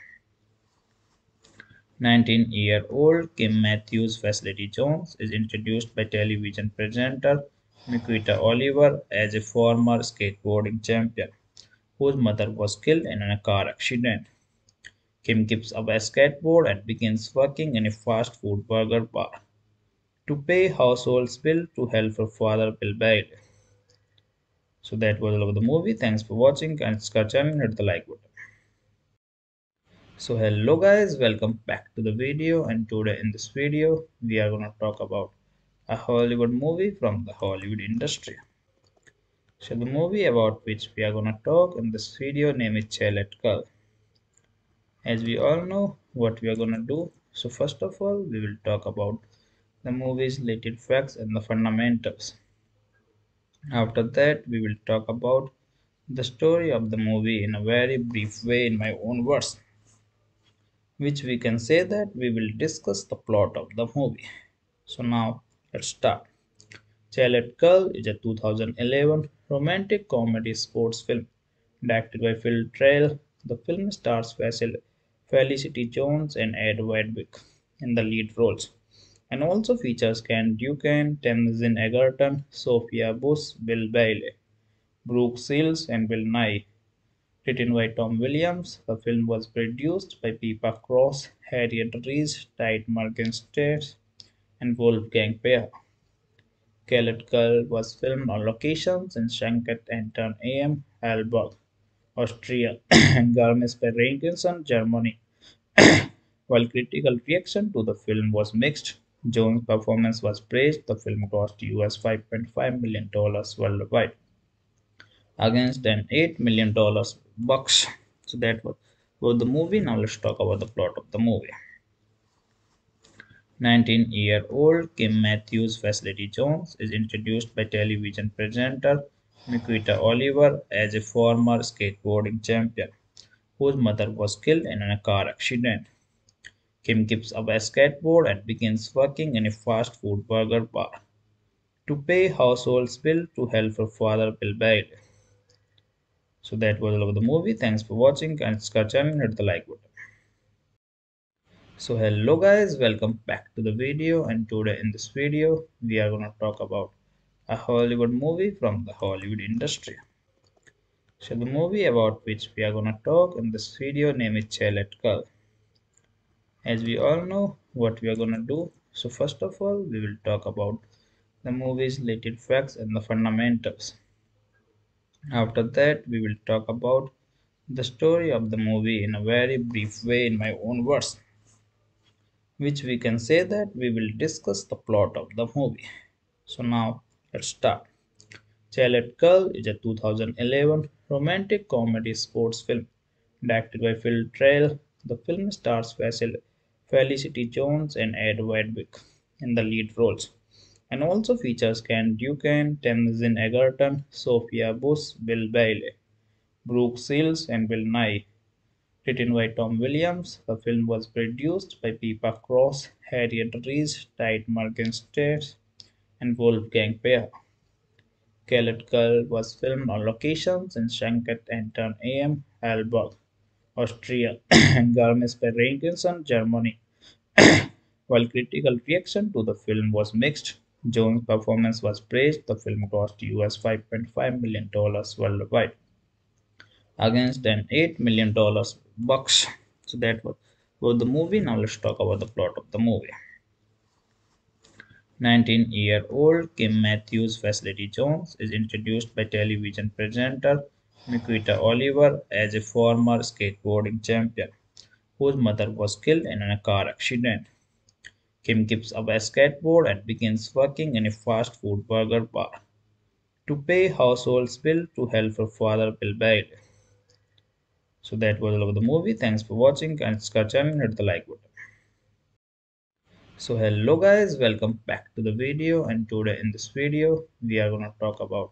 19-year-old Kim Matthews, Felicity Jones, is introduced by television presenter Miquita Oliver as a former skateboarding champion whose mother was killed in a car accident. Kim gives up a skateboard and begins working in a fast food burger bar to pay household's bill to help her father Bill Bailey. So that was all of the movie. Thanks for watching, and subscribe, hit the like button. So hello guys, welcome back to the video, and today in this video we are gonna talk about a Hollywood movie from the Hollywood industry. So the movie about which we are gonna talk in this video name is Chalet Girl. As we all know what we are gonna do, so first of all we will talk about the movie's related facts and the fundamentals. After that we will talk about the story of the movie in a very brief way in my own words, which we can say that we will discuss the plot of the movie. So now let's start. Chalet Girl is a 2011 romantic comedy sports film directed by Phil Trail. The film stars Felicity Jones and Ed Westwick in the lead roles, and also features Ken Duken, Tamsin Egerton, Sophia Bush, Bill Bailey, Brooke Seals, and Bill Nighy. Written by Tom Williams, the film was produced by Pippa Cross, Harriet Rees, and Wolfgang Peer. Chalet Girl was filmed on locations in Sankt Anton am Arlberg, Austria, and Garmisch-Partenkirchen, Germany. While critical reaction to the film was mixed, Jones' performance was praised. The film cost US $5.5 million worldwide against an $8 million box. So that was about the movie. Now let's talk about the plot of the movie. 19-year-old Kim Matthews, Felicity Jones, is introduced by television presenter Miquita Oliver as a former skateboarding champion whose mother was killed in a car accident. Kim gives up a skateboard and begins working in a fast food burger bar to pay household's bill to help her father Bill Bailey. So that was all of the movie. Thanks for watching, and subscribe, hit the like button. So hello guys, welcome back to the video, and today in this video we are gonna talk about a Hollywood movie from the Hollywood industry. So the movie about which we are gonna talk in this video name is Chalet Girl. As we all know what we are gonna do, so first of all we will talk about the movie's related facts and the fundamentals. After that we will talk about the story of the movie in a very brief way in my own words, which we can say that we will discuss the plot of the movie. So now let's start. Chalet Girl is a 2011 romantic comedy sports film directed by Phil Trail. The film stars Felicity Jones and Ed Westwick in the lead roles, and also features Ken Duken, Tamsin Egerton, Sophia Bush, Bill Bailey, Brooke Seals, and Bill Nighy. Written by Tom Williams, the film was produced by Pippa Cross, Harriet Rees, and Wolfgang Peer. Chalet Girl was filmed on locations in Sankt Anton am Arlberg, Austria, and Garmisch-Partenkirchen, Germany. While critical reaction to the film was mixed, Jones' performance was praised. The film cost US $5.5 million worldwide against an $8 million box. So that was about the movie. Now let's talk about the plot of the movie. 19-year-old Kim Matthews, Felicity Jones, is introduced by television presenter Miquita Oliver as a former skateboarding champion whose mother was killed in a car accident. Kim gives up a skateboard and begins working in a fast food burger bar to pay household's bill to help her father, Bill Bailey. So that was all of the movie. Thanks for watching and subscribe, hit the like button. So hello guys, welcome back to the video, and today in this video we are going to talk about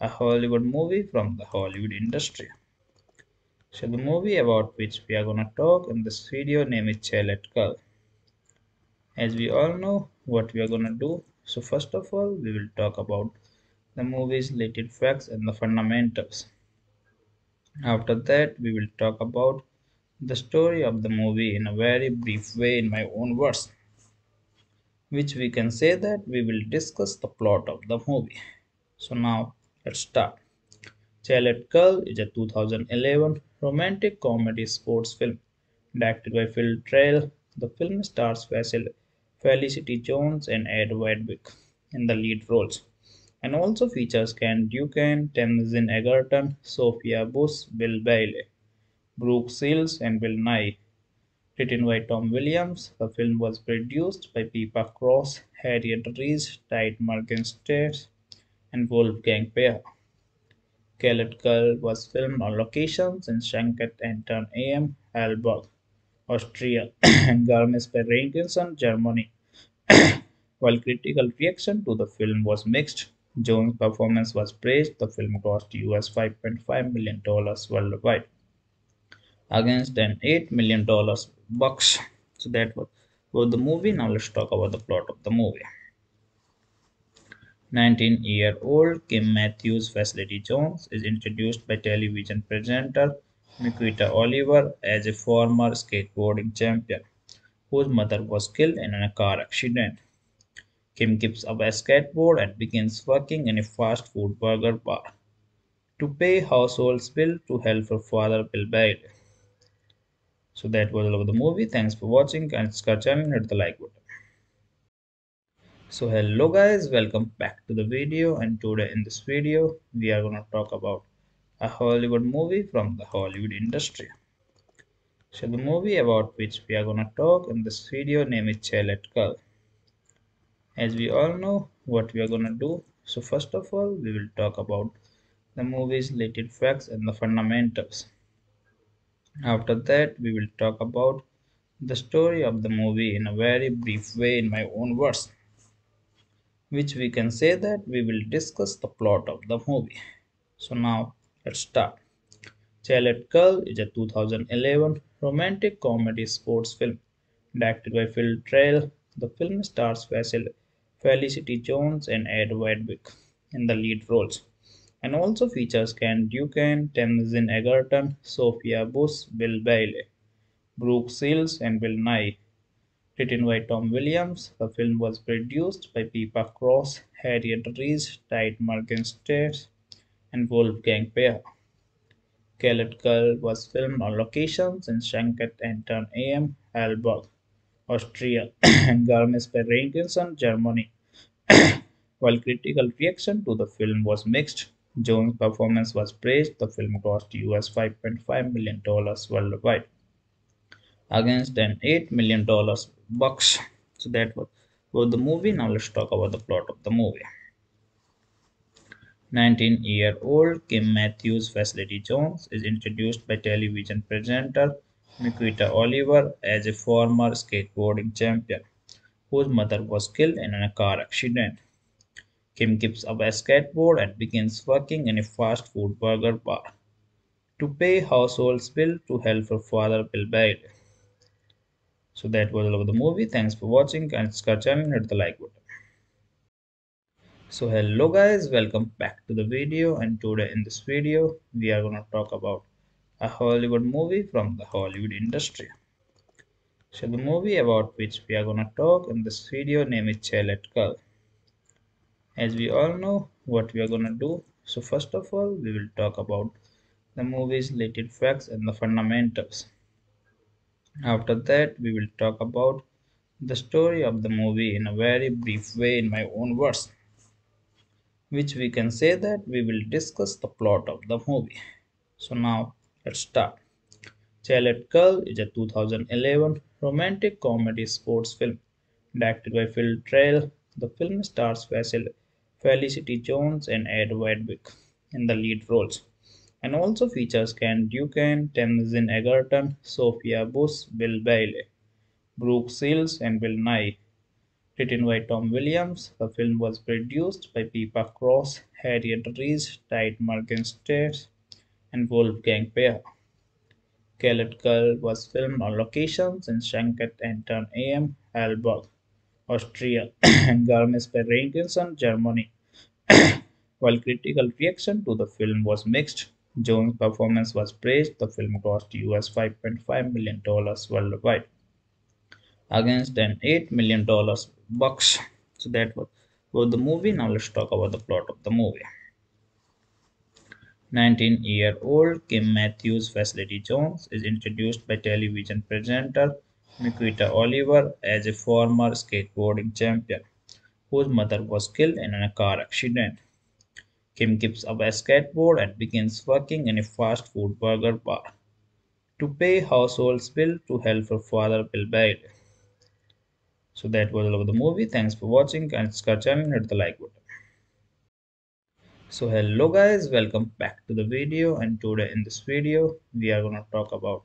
a Hollywood movie from the Hollywood industry. So the movie about which we are going to talk in this video name is Chalet Girl. As we all know what we are going to do, so first of all we will talk about the movie's related facts and the fundamentals. After that we will talk about the story of the movie in a very brief way in my own words, which we can say that we will discuss the plot of the movie. So now let's start. Chalet Girl is a 2011 romantic comedy sports film directed by Phil Trail. The film stars Felicity Jones and Ed Westwick in the lead roles, and also features Ken Duken, Tamsin Egerton, Sophia Bush, Bill Bailey, Brooke Seals and Bill Nighy. Written by Tom Williams, the film was produced by Pippa Cross, Harriet Rees, and Wolfgang Peer. Chalet Girl was filmed on locations in Sankt Anton am Arlberg, Austria, and Garmisch-Partenkirchen, Germany. While critical reaction to the film was mixed, Jones' performance was praised. The film cost US $5.5 million worldwide against an $8 million box. So that was about the movie. Now let's talk about the plot of the movie. 19-year-old Kim Matthews, Felicity Jones, is introduced by television presenter Miquita Oliver as a former skateboarding champion whose mother was killed in a car accident. Kim gives up a skateboard and begins working in a fast food burger bar to pay household's bill to help her father, Bill Bailey. So that was all of the movie. Thanks for watching and subscribe and hit the like button. So hello guys, welcome back to the video, and today in this video we are going to talk about a Hollywood movie from the Hollywood industry. So the movie about which we are going to talk in this video name is Chalet Girl. As we all know what we are going to do, so first of all we will talk about the movie's related facts and the fundamentals. After that we will talk about the story of the movie in a very brief way in my own words, which we can say that we will discuss the plot of the movie. So now let's start. Chalet Girl is a 2011 romantic comedy sports film directed by Phil Trail. The film stars Felicity Jones and Ed Westwick in the lead roles, and also features Ken Duken, Tamsin Egerton, Sophia Bush, Bill Bailey, Brooke Seals and Bill Nighy. Written by Tom Williams, the film was produced by Pippa Cross, Harriet Rees, and Wolfgang Peer. Chalet Girl was filmed on locations in Sankt Anton am Arlberg, Austria, and Garmisch-Partenkirchen, Germany. While critical reaction to the film was mixed, Jones' performance was praised. The film cost US $5.5 million worldwide against an $8 million box. So that was about the movie. Now let's talk about the plot of the movie. 19-year-old Kim Matthews, Felicity Jones, is introduced by television presenter Miquita Oliver as a former skateboarding champion whose mother was killed in a car accident. Kim gives up a skateboard and begins working in a fast food burger bar to pay household's bill to help her father, Bill Bailey. So that was all of the movie. Thanks for watching and subscribe and hit the like button. So hello guys, welcome back to the video, and today in this video we are going to talk about a Hollywood movie from the Hollywood industry. So the movie about which we are going to talk in this video name is Chalet Girl. As we all know what we are going to do, so first of all we will talk about the movie's related facts and the fundamentals. After that, we will talk about the story of the movie in a very brief way in my own words, which we can say that we will discuss the plot of the movie. So now let's start. Chalet Girl is a 2011 romantic comedy sports film directed by Phil Trail. The film stars Felicity Jones and Ed Westwick in the lead roles, and also features Ken Duken, Tamsin Egerton, Sophia Bush, Bill Bailey, Brooke Seals, and Bill Nighy. Written by Tom Williams, the film was produced by Pippa Cross, Harriet Rees, and Wolfgang Peer. Chalet Girl was filmed on locations in Sankt Anton am Arlberg, Austria, and Garmisch-Partenkirchen, Germany. While critical reaction to the film was mixed, Jones' performance was praised. The film cost US $5.5 million worldwide against an $8 million box. So that was about the movie. Now let's talk about the plot of the movie. 19-year-old Kim Matthews, Felicity Jones, is introduced by television presenter Miquita Oliver as a former skateboarding champion whose mother was killed in a car accident. Kim gives up a skateboard and begins working in a fast food burger bar to pay household's bill to help her father Bill Bailey. So that was all of the movie. Thanks for watching, and subscribe channel, hit the like button. So hello guys, welcome back to the video, and today in this video we are gonna talk about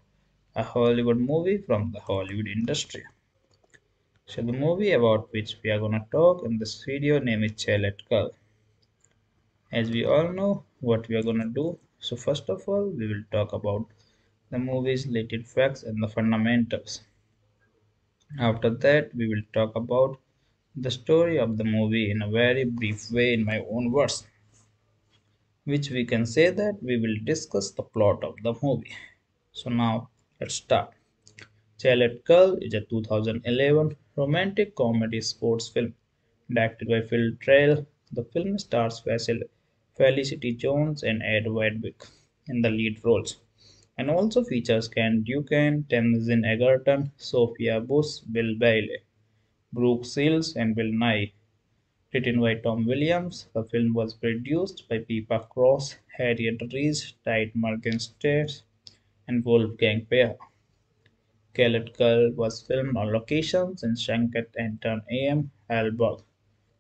a Hollywood movie from the Hollywood industry. So the movie about which we are gonna talk in this video name is Chalet Girl. As we all know what we are gonna do, so first of all we will talk about the movie's related facts and the fundamentals. After that we will talk about the story of the movie in a very brief way in my own words, which we can say that we will discuss the plot of the movie. So now let's start. Chalet Girl is a 2011 romantic comedy sports film directed by Phil Trail. The film stars Felicity Jones and Ed Westwick in the lead roles, and also features Ken Duken, Tamsin Egerton, Sophia Bush, Bill Bailey, Brooke Seals, and Bill Nighy. Written by Tom Williams, the film was produced by Pippa Cross, Harriet Rees, and Wolfgang Peer. Chalet Girl was filmed on locations in Sankt Anton am Arlberg,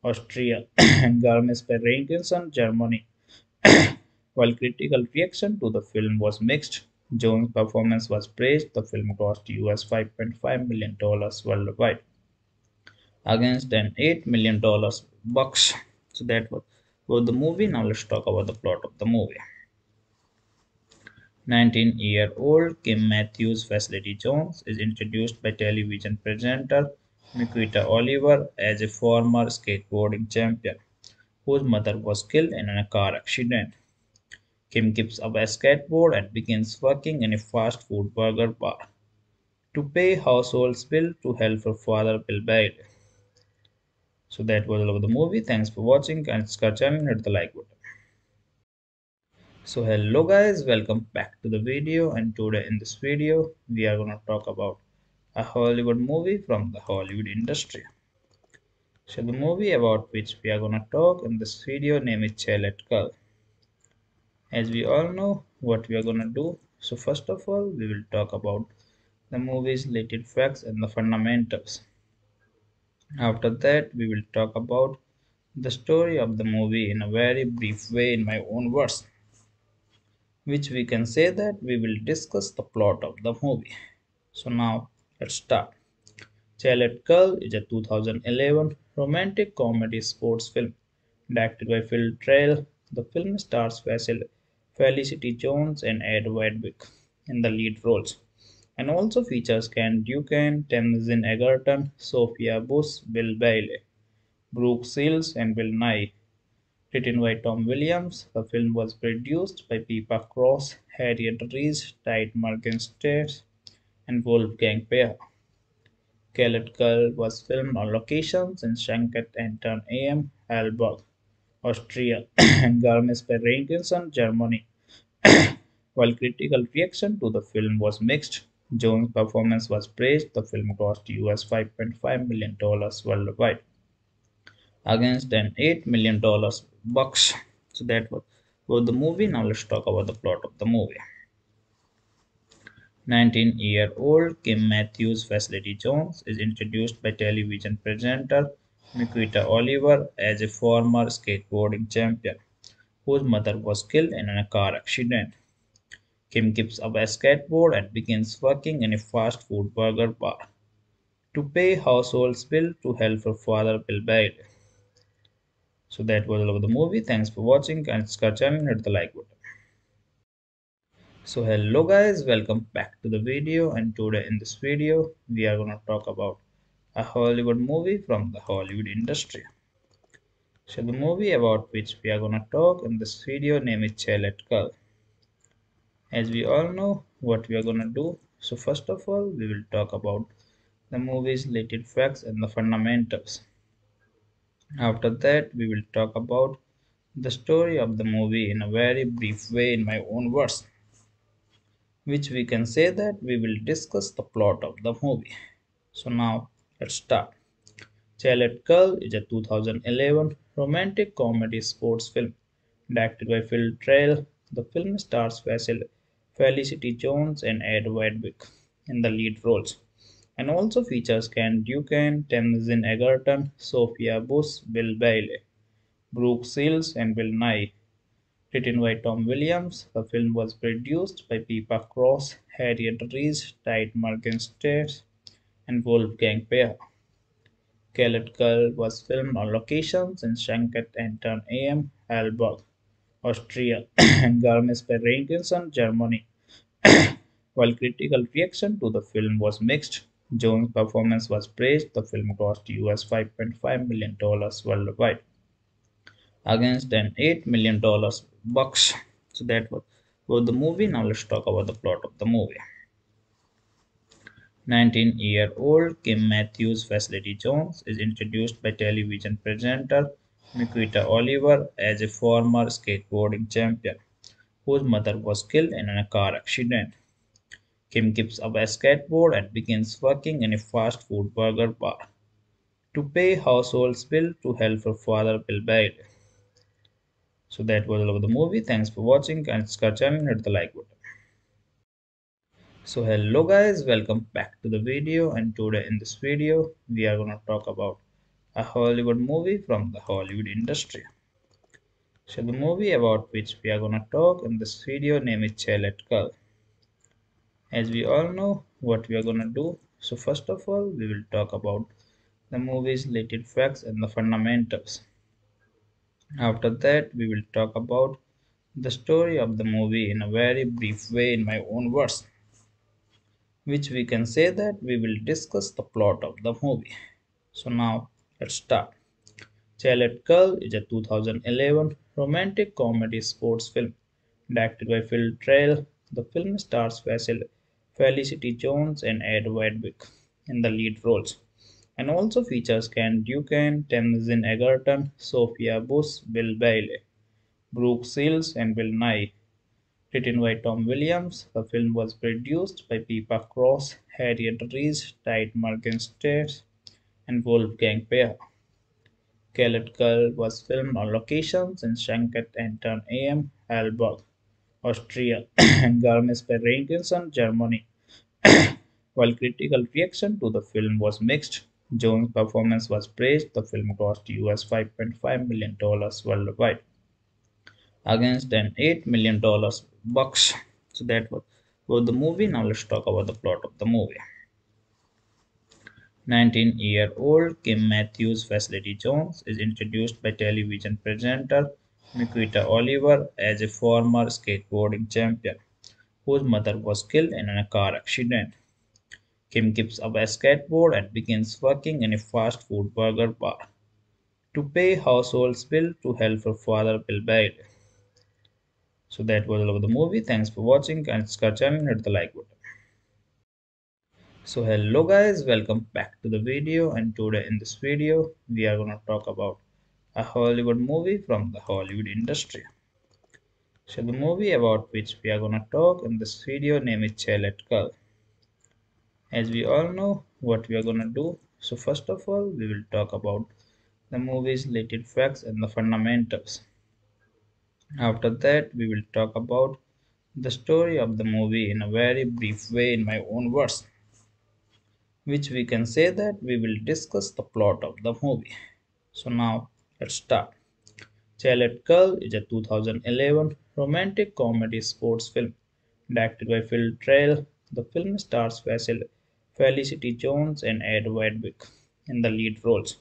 Austria, and Garmisch-Partenkirchen, Germany. While critical reaction to the film was mixed, Jones' performance was praised. The film cost US $5.5 million worldwide against an $8 million box. So that was about the movie. Now let's talk about the plot of the movie. 19-year-old Kim Matthews, Felicity Jones, is introduced by television presenter Miquita Oliver as a former skateboarding champion whose mother was killed in a car accident. Kim gives up a skateboard and begins working in a fast food burger bar to pay household's bill to help her father Bill Bailey. So that was all of the movie. Thanks for watching, and subscribe channel, hit the like button. So hello guys, welcome back to the video, and today in this video we are gonna talk about a Hollywood movie from the Hollywood industry. So the movie about which we are gonna talk in this video name is Chalet Girl. As we all know what we are gonna do, so first of all we will talk about the movie's related facts and the fundamentals. After that we will talk about the story of the movie in a very brief way in my own words, which we can say that we will discuss the plot of the movie. So now let's start. Chalet Girl is a 2011 romantic comedy sports film directed by Phil Trail. The film stars Felicity Jones and Ed Westwick in the lead roles, and also features Ken Duken, Tamsin Egerton, Sophia Bush, Bill Bailey, Brooke Seals, and Bill Nighy. Written by Tom Williams, the film was produced by Pippa Cross, Harriet Rees, and Wolfgang Peer. Chalet Girl was filmed on locations in Sankt Anton am Arlberg, Austria, and Garmisch-Partenkirchen, Germany. While critical reaction to the film was mixed, Jones' performance was praised. The film cost US $5.5 million worldwide against an $8 million box. So that was about the movie. Now let's talk about the plot of the movie. 19-year-old Kim Matthews, Felicity Jones, is introduced by television presenter Miquita Oliver as a former skateboarding champion whose mother was killed in a car accident. Kim gives up a skateboard and begins working in a fast food burger bar to pay household's bill to help her father, Bill Bailey. So that was all of the movie. Thanks for watching and subscribe, hit the like button. So hello guys, welcome back to the video, and today in this video we are going to talk about a Hollywood movie from the Hollywood industry. So the movie about which we are going to talk in this video name is Chalet Girl. As we all know what we are going to do, so first of all we will talk about the movie's related facts and the fundamentals. After that we will talk about the story of the movie in a very brief way in my own words, which we can say that we will discuss the plot of the movie. So now let's start. Chalet Girl is a 2011 romantic comedy sports film directed by Phil Trail. The film stars Felicity Jones and Ed Westwick in the lead roles, and also features Ken Duken, Tamsin Egerton, Sophia Bush, Bill Bailey, Brooke Seals, and Bill Nighy. Written by Tom Williams, the film was produced by Pippa Cross, Harriet Rees, and Wolfgang Peer. Chalet Girl was filmed on locations in Sankt Anton am Arlberg, Austria, and Garmisch-Partenkirchen, Germany. While critical reaction to the film was mixed, Jones' performance was praised. The film cost US $5.5 million worldwide against an $8 million box. So that was about the movie. Now let's talk about the plot of the movie. 19-year-old Kim Matthews, Felicity Jones, is introduced by television presenter Miquita Oliver as a former skateboarding champion whose mother was killed in a car accident. Kim gives up a skateboard and begins working in a fast food burger bar to pay household's bill to help her father, Bill Bailey. So that was all of the movie. Thanks for watching and subscribe and hit the like button. So hello guys, welcome back to the video, and today in this video we are going to talk about a Hollywood movie from the Hollywood industry. So the movie about which we are going to talk in this video name is Chalet Girl. As we all know what we are going to do, so first of all we will talk about the movie's related facts and the fundamentals. After that we will talk about the story of the movie in a very brief way in my own words, which we can say that we will discuss the plot of the movie. So now let's start. Chalet Girl is a 2011 romantic comedy sports film directed by Phil Trail. The film stars Felicity Jones and Ed Westwick in the lead roles, and also features Ken Duken, Tamsin Egerton, Sophia Bush, Bill Bailey, Brooke Seals, and Bill Nighy. Written by Tom Williams, the film was produced by Pippa Cross, Harriet Rees, and Wolfgang Peer. Chalet Girl was filmed on locations in Sankt Anton am Arlberg, Austria, and Garmisch-Partenkirchen, Germany. While critical reaction to the film was mixed, Jones' performance was praised. The film cost US $5.5 million worldwide against an $8 million box. So that was about the movie. Now let's talk about the plot of the movie. 19-year-old Kim Matthews, Felicity Jones, is introduced by television presenter Miquita Oliver as a former skateboarding champion whose mother was killed in a car accident. Kim gives up a skateboard and begins working in a fast food burger bar to pay household's bill to help her father, Bill Bailey. So that was all of the movie. Thanks for watching and subscribe and hit the like button. So hello guys, welcome back to the video, and today in this video we are going to talk about a Hollywood movie from the Hollywood industry. So the movie about which we are going to talk in this video name is Chalet Girl. as we all know what we are gonna do. So first of all, we will talk about the movie's related facts and the fundamentals. After that, we will talk about the story of the movie in a very brief way in my own words, which we can say that we will discuss the plot of the movie. So now let's start. Chalet Girl is a 2011 romantic comedy sports film directed by Phil Trail. The film stars Felicity Jones and Ed Westwick in the lead roles,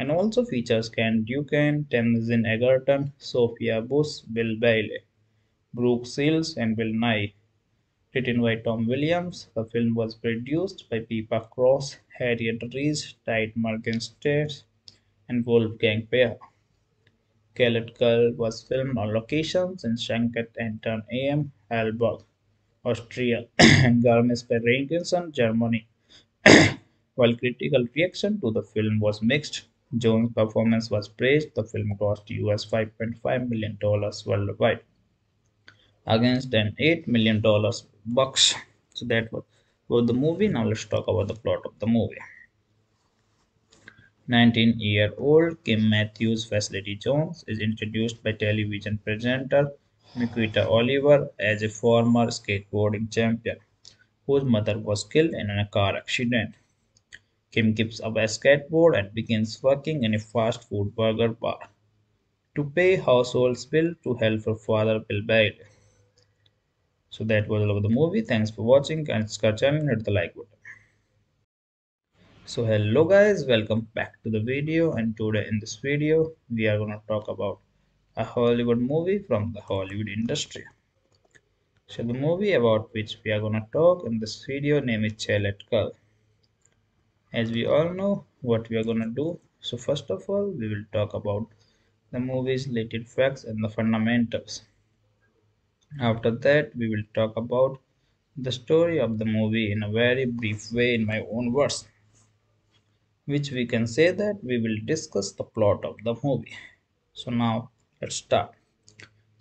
and also features Ken Duken, Tamsin Egerton, Sophia Bush, Bill Bailey, Brooke Seals, and Bill Nighy. Written by Tom Williams, the film was produced by Pippa Cross, Harriet Rees, and Wolfgang Peer. Chalet Girl was filmed on locations in Sankt Anton am Arlberg, Austria, and Garmisch-Partenkirchen, Germany. While critical reaction to the film was mixed, Jones' performance was praised. The film cost US $5.5 million worldwide against an $8 million box. So that was about the movie. Now let's talk about the plot of the movie. 19-year-old Kim Matthews, Felicity Jones, is introduced by television presenter Miquita Oliver as a former skateboarding champion whose mother was killed in a car accident. Kim gives up a skateboard and begins working in a fast food burger bar to pay household's bill to help her father Bill Bailey. So that was all of the movie. Thanks for watching, and hit the like button. So hello guys, welcome back to the video, and today in this video we are gonna talk about a Hollywood movie from the Hollywood industry. So the movie about which we are gonna talk in this video name is Chalet Girl. As we all know what we are gonna do. So first of all, we will talk about the movie's related facts and the fundamentals. After that, we will talk about the story of the movie in a very brief way in my own words, which we can say that we will discuss the plot of the movie. So now let's start.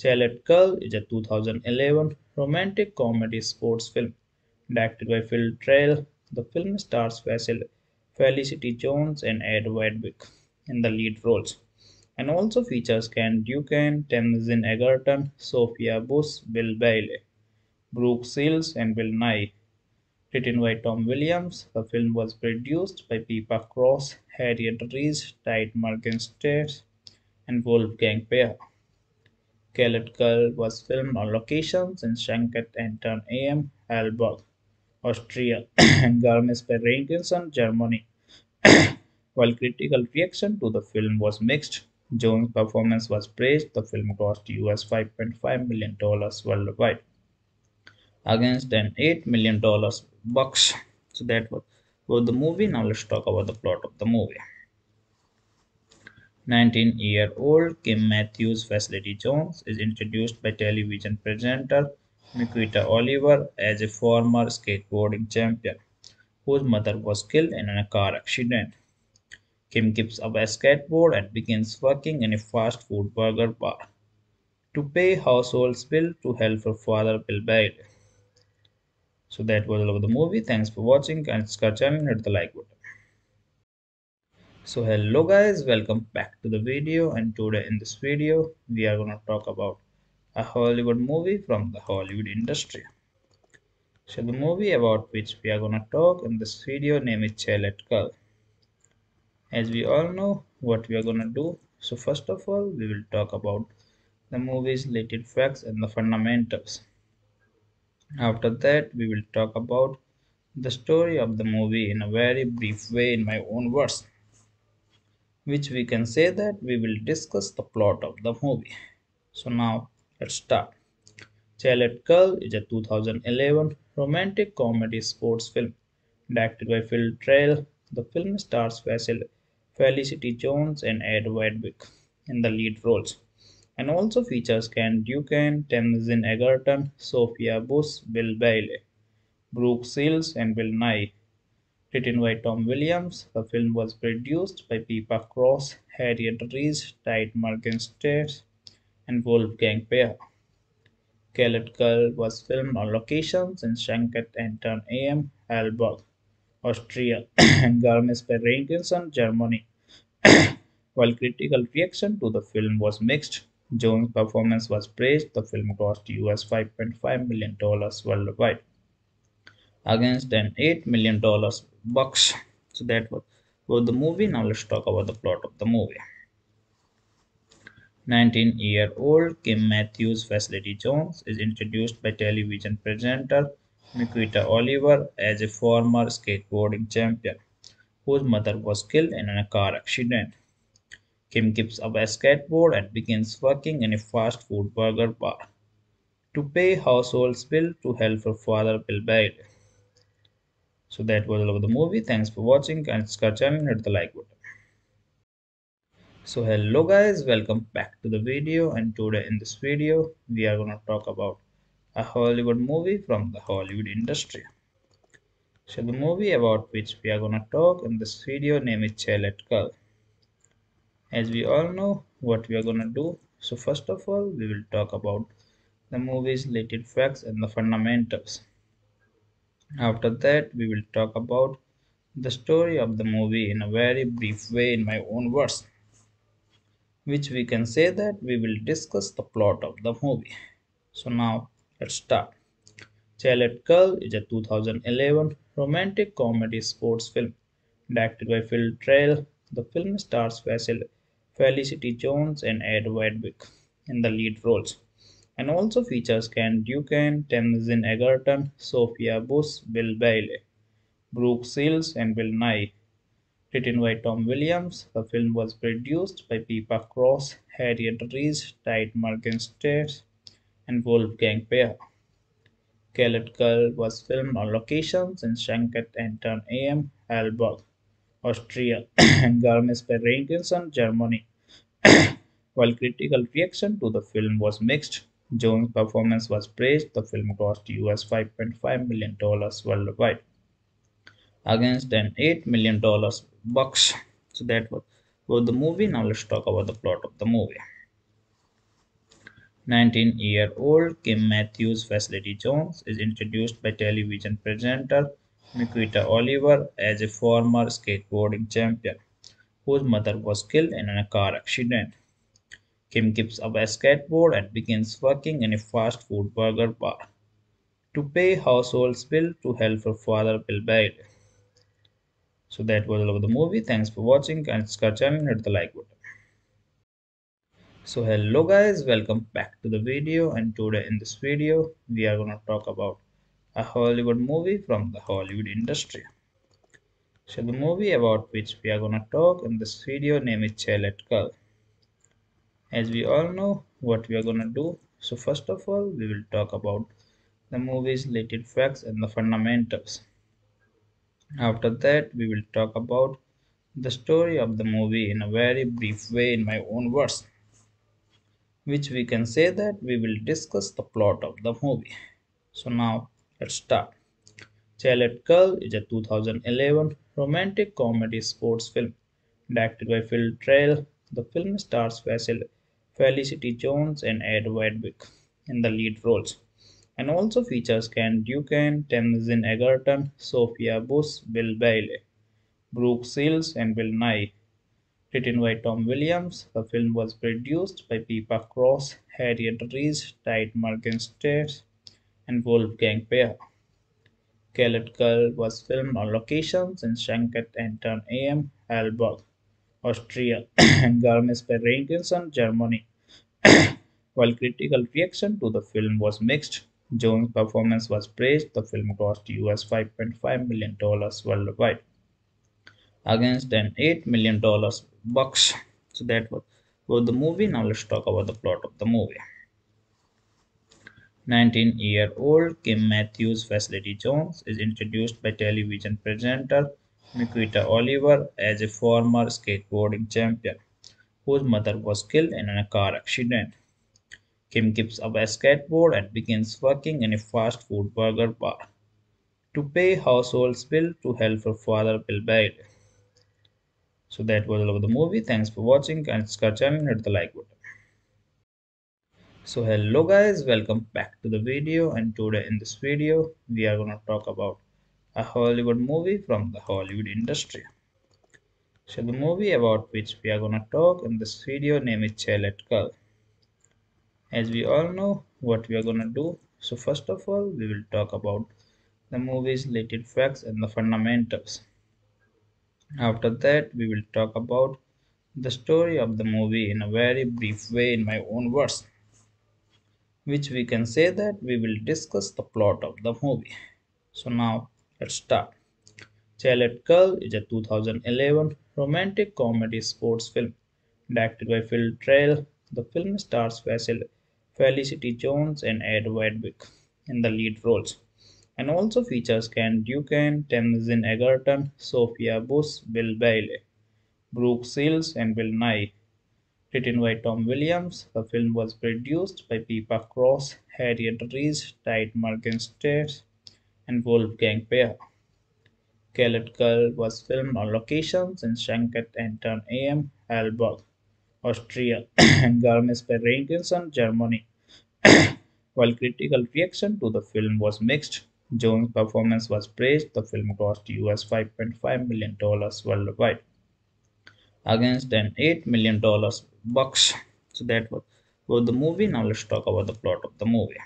Chalet Girl is a 2011 romantic comedy sports film directed by Phil Trail. The film stars Felicity Jones and Ed Westwick in the lead roles, and also features Ken Duken, Tamsin Egerton, Sophia Bush, Bill Bailey, Brooke Seals, and Bill Nighy. Written by Tom Williams, the film was produced by Pippa Cross, Harriet Rees, and Wolfgang Peer. Chalet Girl was filmed on locations in Sankt Anton am Arlberg, Austria, and Garmisch-Partenkirchen, Germany. While critical reaction to the film was mixed, Jones' performance was praised. The film cost US $5.5 million worldwide against an $8 million box. So that was about the movie. Now let's talk about the plot of the movie. 19-year-old Kim Matthews, Felicity Jones, is introduced by television presenter Miquita Oliver as a former skateboarding champion whose mother was killed in a car accident. Kim gives up a skateboard and begins working in a fast food burger bar to pay household's bill to help her father Bill Bailey. So that was all of the movie. Thanks for watching, and hit the like button. So hello guys, welcome back to the video, and today in this video we are gonna talk about a Hollywood movie from the Hollywood industry. So the movie about which we are gonna talk in this video name is Chalet Girl. As we all know what we are gonna do. So first of all, we will talk about the movie's related facts and the fundamentals. After that, we will talk about the story of the movie in a very brief way in my own words, which we can say that we will discuss the plot of the movie. So now let's start. Chalet Girl is a 2011 romantic comedy sports film directed by Phil Trail. The film stars Felicity Jones and Ed Westwick in the lead roles, and also features Ken Duken, Tamsin Egerton, Sophia Bush, Bill Bailey, Brooke Seals, and Bill Nighy. Written by Tom Williams, the film was produced by Pippa Cross, Harriet Rees, and Wolfgang Peer. Chalet Girl was filmed on locations in Sankt Anton am Arlberg, Austria, and Garmisch-Partenkirchen, Germany. While critical reaction to the film was mixed, Jones' performance was praised. The film cost US $5.5 million worldwide against an $8 million box. So that was about the movie. Now let's talk about the plot of the movie. 19-year-old Kim Matthews, Felicity Jones, is introduced by television presenter Miquita Oliver as a former skateboarding champion whose mother was killed in a car accident. Kim gives up a skateboard and begins working in a fast food burger bar to pay household's bill to help her father, Bill Bailey. So that was all of the movie. Thanks for watching and subscribe, hit the like button. So hello guys, welcome back to the video, and today in this video we are gonna talk about a Hollywood movie from the Hollywood industry. So the movie about which we are gonna talk in this video name is Chalet Girl. As we all know what we are gonna do, so first of all we will talk about the movie's related facts and the fundamentals. After that we will talk about the story of the movie in a very brief way in my own words, which we can say that we will discuss the plot of the movie. So now let's start. Chalet Girl is a 2011 romantic comedy sports film directed by Phil Trail. The film stars Felicity Jones and Ed Westwick in the lead roles, and also features Ken Duken, Tamsin Egerton, Sophia Bush, Bill Bailey, Brooke Seals, and Bill Nighy. Written by Tom Williams, the film was produced by Pippa Cross, Harriet Rees, and Wolfgang Peer. Chalet Girl was filmed on locations in Sankt Anton am Arlberg, Austria, and Garmisch-Partenkirchen, Germany. While critical reaction to the film was mixed, Jones' performance was praised. The film cost US $5.5 million worldwide against an $8 million box. So that was about the movie. Now let's talk about the plot of the movie. 19-year-old Kim Matthews, Felicity Jones, is introduced by television presenter Miquita Oliver as a former skateboarding champion whose mother was killed in a car accident. Kim gives up a skateboard and begins working in a fast food burger bar to pay household's bill to help her father, Bill Bailey. So that was all of the movie. Thanks for watching and subscribe and hit the like button. So hello guys, welcome back to the video, and today in this video we are gonna talk about a Hollywood movie from the Hollywood industry. So the movie about which we are gonna talk in this video name is Chalet Girl. As we all know what we are gonna do, so first of all we will talk about the movie's related facts and the fundamentals. After that we will talk about the story of the movie in a very brief way in my own words, which we can say that we will discuss the plot of the movie. So now let's start. Chalet Girl is a 2011 romantic comedy sports film directed by Phil Trail. The film stars Felicity Jones and Ed Westwick in the lead roles, and also features Ken Duken, Tamsin Egerton, Sophia Bush, Bill Bailey, Brooke Seals, and Bill Nighy. Written by Tom Williams, the film was produced by Pippa Cross, Harriet Rees, and Wolfgang Peer. Chalet Girl was filmed on locations in Sankt Anton am Arlberg, Austria, and Garmisch-Partenkirchen, Germany. While critical reaction to the film was mixed, Jones' performance was praised. The film cost US $5.5 million worldwide against an $8 million box. So that was about the movie. Now let's talk about the plot of the movie. 19-year-old Kim Matthews, Felicity Jones, is introduced by television presenter Miquita Oliver as a former skateboarding champion whose mother was killed in a car accident. Kim gives up a skateboard and begins working in a fast food burger bar to pay household's bill to help her father, Bill Bailey. So that was all of the movie. Thanks for watching and subscribe and hit the like button. So hello guys, welcome back to the video, and today in this video we are gonna talk about a Hollywood movie from the Hollywood industry. So the movie about which we are going to talk in this video name is Chalet Girl. As we all know what we are going to do, so first of all we will talk about the movie's related facts and the fundamentals. After that we will talk about the story of the movie in a very brief way in my own words, which we can say that we will discuss the plot of the movie. So now let's start. Chalet Girl is a 2011 romantic comedy sports film directed by Phil Trail. The film stars Felicity Jones and Ed Westwick in the lead roles, and also features Ken Duken, Tamsin Egerton, Sophia Bush, Bill Bailey, Brooke Seals, and Bill Nighy. Written by Tom Williams, the film was produced by Pippa Cross, Harriet Rees, and Wolfgang Peer. Chalet Girl was filmed on locations in Sankt Anton am Arlberg, Austria, and Garmisch-Partenkirchen, Germany. While critical reaction to the film was mixed, Jones' performance was praised. The film cost US $5.5 million worldwide against an $8 million box. So that was about the movie. Now let's talk about the plot of the movie.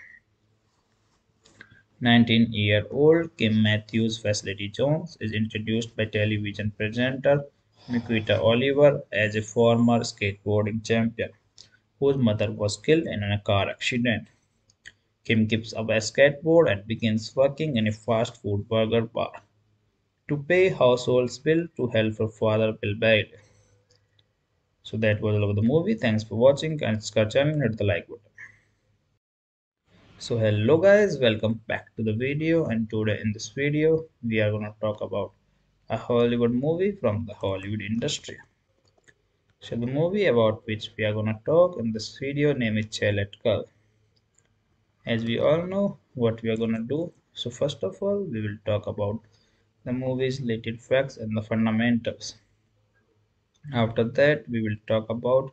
19-year-old Kim Matthews, Felicity Jones, is introduced by television presenter Miquita Oliver as a former skateboarding champion whose mother was killed in a car accident. Kim gives up a skateboard and begins working in a fast food burger bar to pay household's bill to help her father Bill Bailey. So that was all of the movie. Thanks for watching, and subscribe, hit the like button. So hello guys, welcome back to the video, and today in this video we are going to talk about a Hollywood movie from the Hollywood industry. So the movie about which we are going to talk in this video name is Chalet Girl. As we all know what we are going to do, so first of all we will talk about the movie's related facts and the fundamentals. After that we will talk about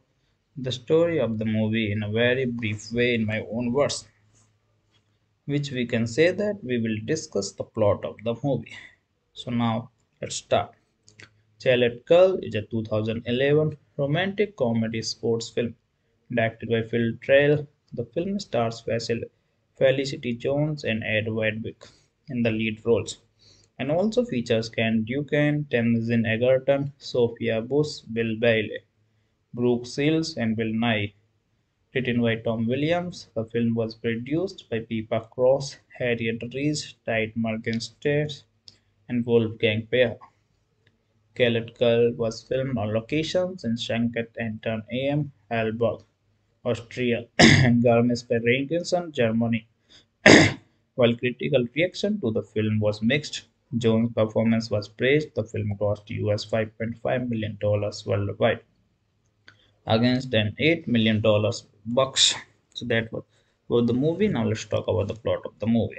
the story of the movie in a very brief way in my own words, which we can say that we will discuss the plot of the movie. So now let's start. Chalet Girl is a 2011 romantic comedy sports film directed by Phil Trail. The film stars Felicity Jones and Ed Westwick in the lead roles, and also features Ken Duken, Tamsin Egerton, Sophia Bush, Bill Bailey, Brooke Seals, and Bill Nighy. Written by Tom Williams, the film was produced by Pippa Cross, Harriet Rees, and Wolfgang Peer. Chalet Girl was filmed on locations in Sankt Anton am Arlberg, Austria, and Garmisch-Partenkirchen, Germany. While critical reaction to the film was mixed, Jones' performance was praised. The film cost US $5.5 million worldwide against an $8 million box. So that was about the movie. Now let's talk about the plot of the movie.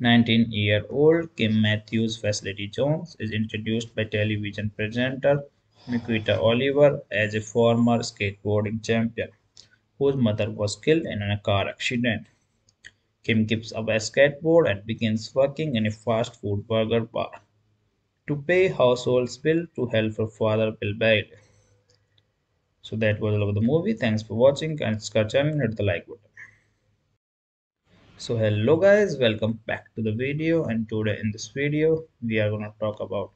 19-year-old Kim Matthews, Felicity Jones, is introduced by television presenter Miquita Oliver as a former skateboarding champion whose mother was killed in a car accident. Kim gives up a skateboard and begins working in a fast food burger bar to pay household's bill to help her father Bill Bailey. So that was all of the movie. Thanks for watching, and subscribe, hit the like button. So hello guys, welcome back to the video, and today in this video we are going to talk about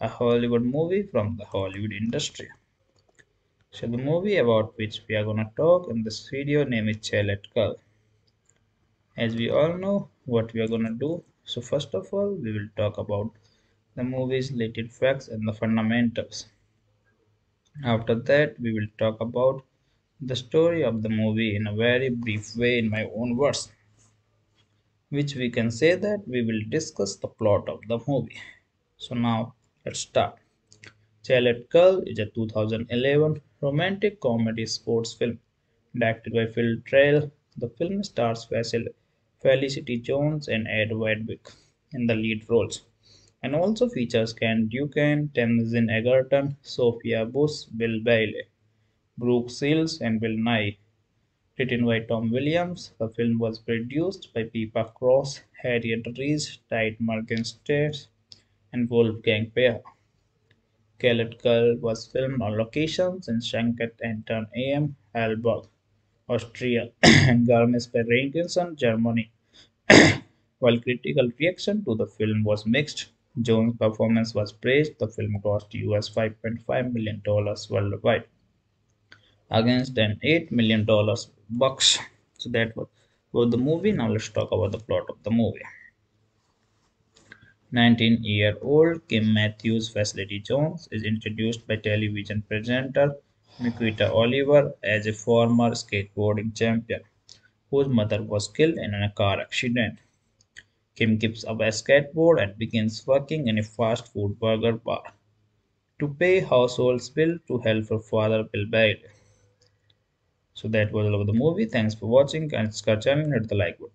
a Hollywood movie from the Hollywood industry. So the movie about which we are going to talk in this video name is Chalet Girl. As we all know what we are going to do, so first of all we will talk about the movie's related facts and the fundamentals. After that we will talk about the story of the movie in a very brief way in my own words, which we can say that we will discuss the plot of the movie. So now let's start. Chalet Girl is a 2011 romantic comedy sports film directed by Phil Trail. The film stars Felicity Jones and Ed Westwick in the lead roles, and also features Ken Duken, Tamsin Egerton, Sophia Bush, Bill Bailey, Brooke Seals, and Bill Nighy. Written by Tom Williams, the film was produced by Pippa Cross, Harriet Rees, Tide Morgenstern, and Wolfgang Peer. Chalet Girl was filmed on locations in Sankt Anton am Arlberg, Austria, and Garmisch-Partenkirchen, Germany. While critical reaction to the film was mixed, Jones' performance was praised. The film cost US $5.5 million worldwide against an $8 million box. So that was about the movie. Now let's talk about the plot of the movie. 19-year-old Kim Matthews, Felicity Jones, is introduced by television presenter Miquita Oliver as a former skateboarding champion whose mother was killed in a car accident. Kim gives up a skateboard and begins working in a fast food burger bar to pay household's bill to help her father, Bill Bailey. So that was all of the movie. Thanks for watching and subscribe and hit the like button.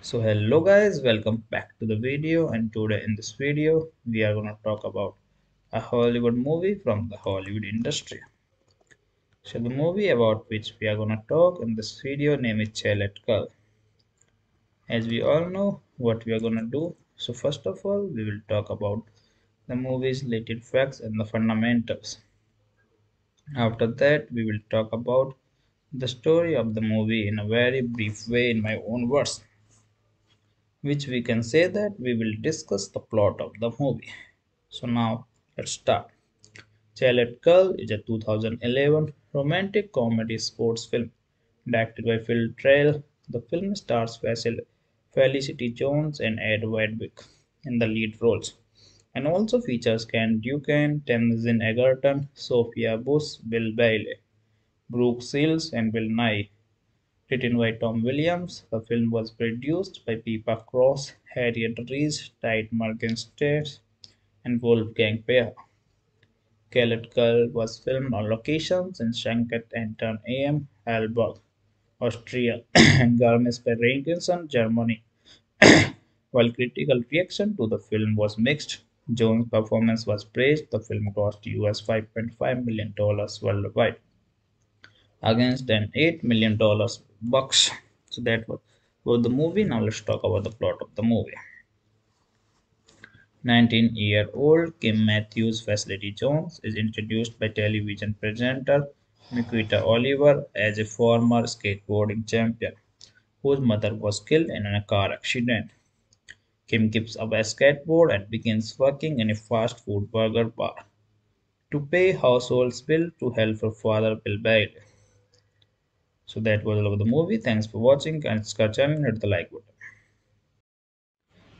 So hello guys, welcome back to the video, and today in this video we are going to talk about a Hollywood movie from the Hollywood industry. So the movie about which we are going to talk in this video name is Chalet Girl. As we all know what we are going to do, so first of all we will talk about the movie's related facts and the fundamentals. After that we will talk about the story of the movie in a very brief way in my own words, which we can say that we will discuss the plot of the movie. So now let's start. Chalet Girl is a 2011 romantic comedy sports film directed by Phil Trail. The film stars Felicity Jones and Ed Westwick in the lead roles, and also features Ken Duken, Tamsin Egerton, Sophia Bush, Bill Bailey, Brooke Seals, and Bill Nighy. Written by Tom Williams, the film was produced by Pippa Cross, Harriet Rees, Tide Morgenstern, and Wolfgang Peer. Chalet Girl was filmed on locations in Sankt Anton am Arlberg, Austria, and Garmisch-Partenkirchen, Germany. While critical reaction to the film was mixed, Jones' performance was praised. The film cost US $5.5 million worldwide against an $8 million box. So that was about the movie. Now let's talk about the plot of the movie. 19-year-old Kim Matthews, Felicity Jones, is introduced by television presenter Miquita Oliver as a former skateboarding champion whose mother was killed in a car accident. Kim gives up a skateboard and begins working in a fast food burger bar to pay household's bill to help her father, Bill Bailey. So that was all of the movie. Thanks for watching and subscribe and hit the like button.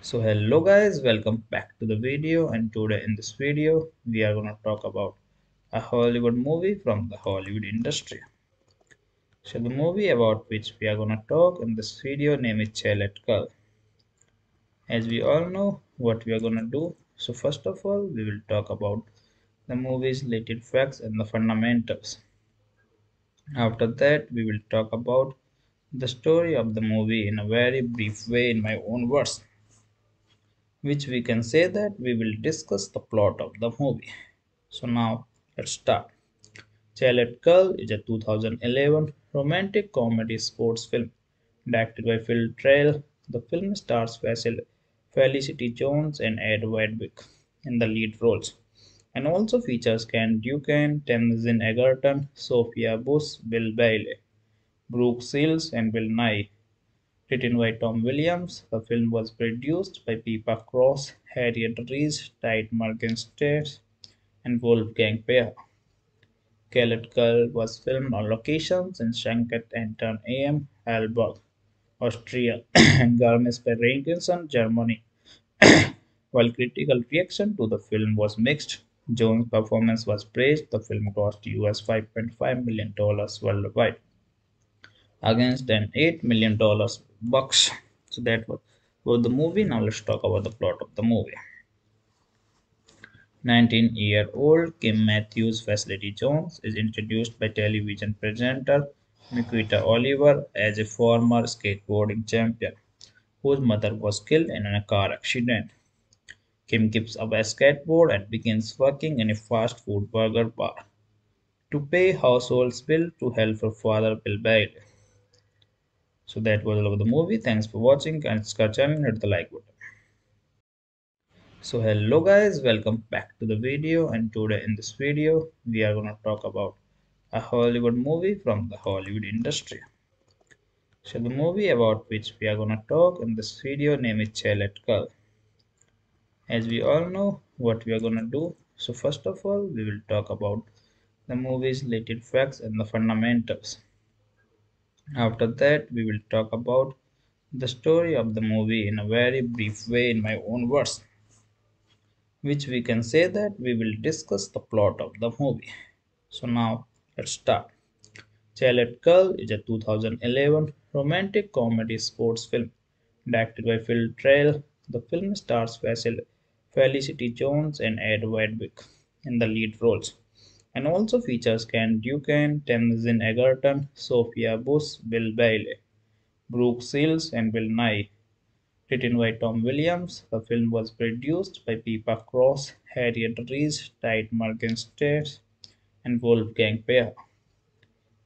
So hello guys, welcome back to the video, and today in this video we are going to talk about a Hollywood movie from the Hollywood industry. So the movie about which we are going to talk in this video name is Chalet Girl. As we all know what we are going to do, so first of all we will talk about the movie's related facts and the fundamentals. After that we will talk about the story of the movie in a very brief way in my own words, which we can say that we will discuss the plot of the movie. So now let's start. Chalet Girl is a 2011 romantic comedy sports film directed by Phil Trail. The film stars Felicity Jones and Ed Westwick in the lead roles, and also features Ken Duken, Tamsin Egerton, Sophia Bush, Bill Bailey, Brooke Seals, and Bill Nighy. Written by Tom Williams, the film was produced by Pippa Cross, Harriet Rees, Tide Morgenstern, and Wolfgang Peer. Chalet Girl was filmed on locations in Sankt Anton am Arlberg, Austria, and Garmisch-Partenkirchen, Germany. While critical reaction to the film was mixed, Jones' performance was praised. The film cost US $5.5 million worldwide against an $8 million box. So that was about the movie. Now let's talk about the plot of the movie. 19-year-old Kim Matthews, Felicity Jones, is introduced by television presenter Miquita Oliver as a former skateboarding champion whose mother was killed in a car accident. Kim gives up a skateboard and begins working in a fast food burger bar to pay household's bill to help her father Bill Bailey. So that was all of the movie. Thanks for watching, and subscribe channel, hit the like button. So hello guys, welcome back to the video, and today in this video we are gonna talk about a Hollywood movie from the Hollywood industry. So the movie about which we are gonna talk in this video name is Chalet Girl. As we all know what we are gonna do, so first of all we will talk about the movie's related facts and the fundamentals. After that we will talk about the story of the movie in a very brief way in my own words, which we can say that we will discuss the plot of the movie. So now let's start. Chalet Girl is a 2011 romantic comedy sports film directed by Phil Trail. The film stars Felicity Jones and Ed Westwick in the lead roles, and also features Ken Duken, Tamsin Egerton, Sophia Bush, Bill Bailey, Brooke Seals, and Bill Nighy. Written by Tom Williams, the film was produced by Pippa Cross, Harriet Rees, and Wolfgang Peer.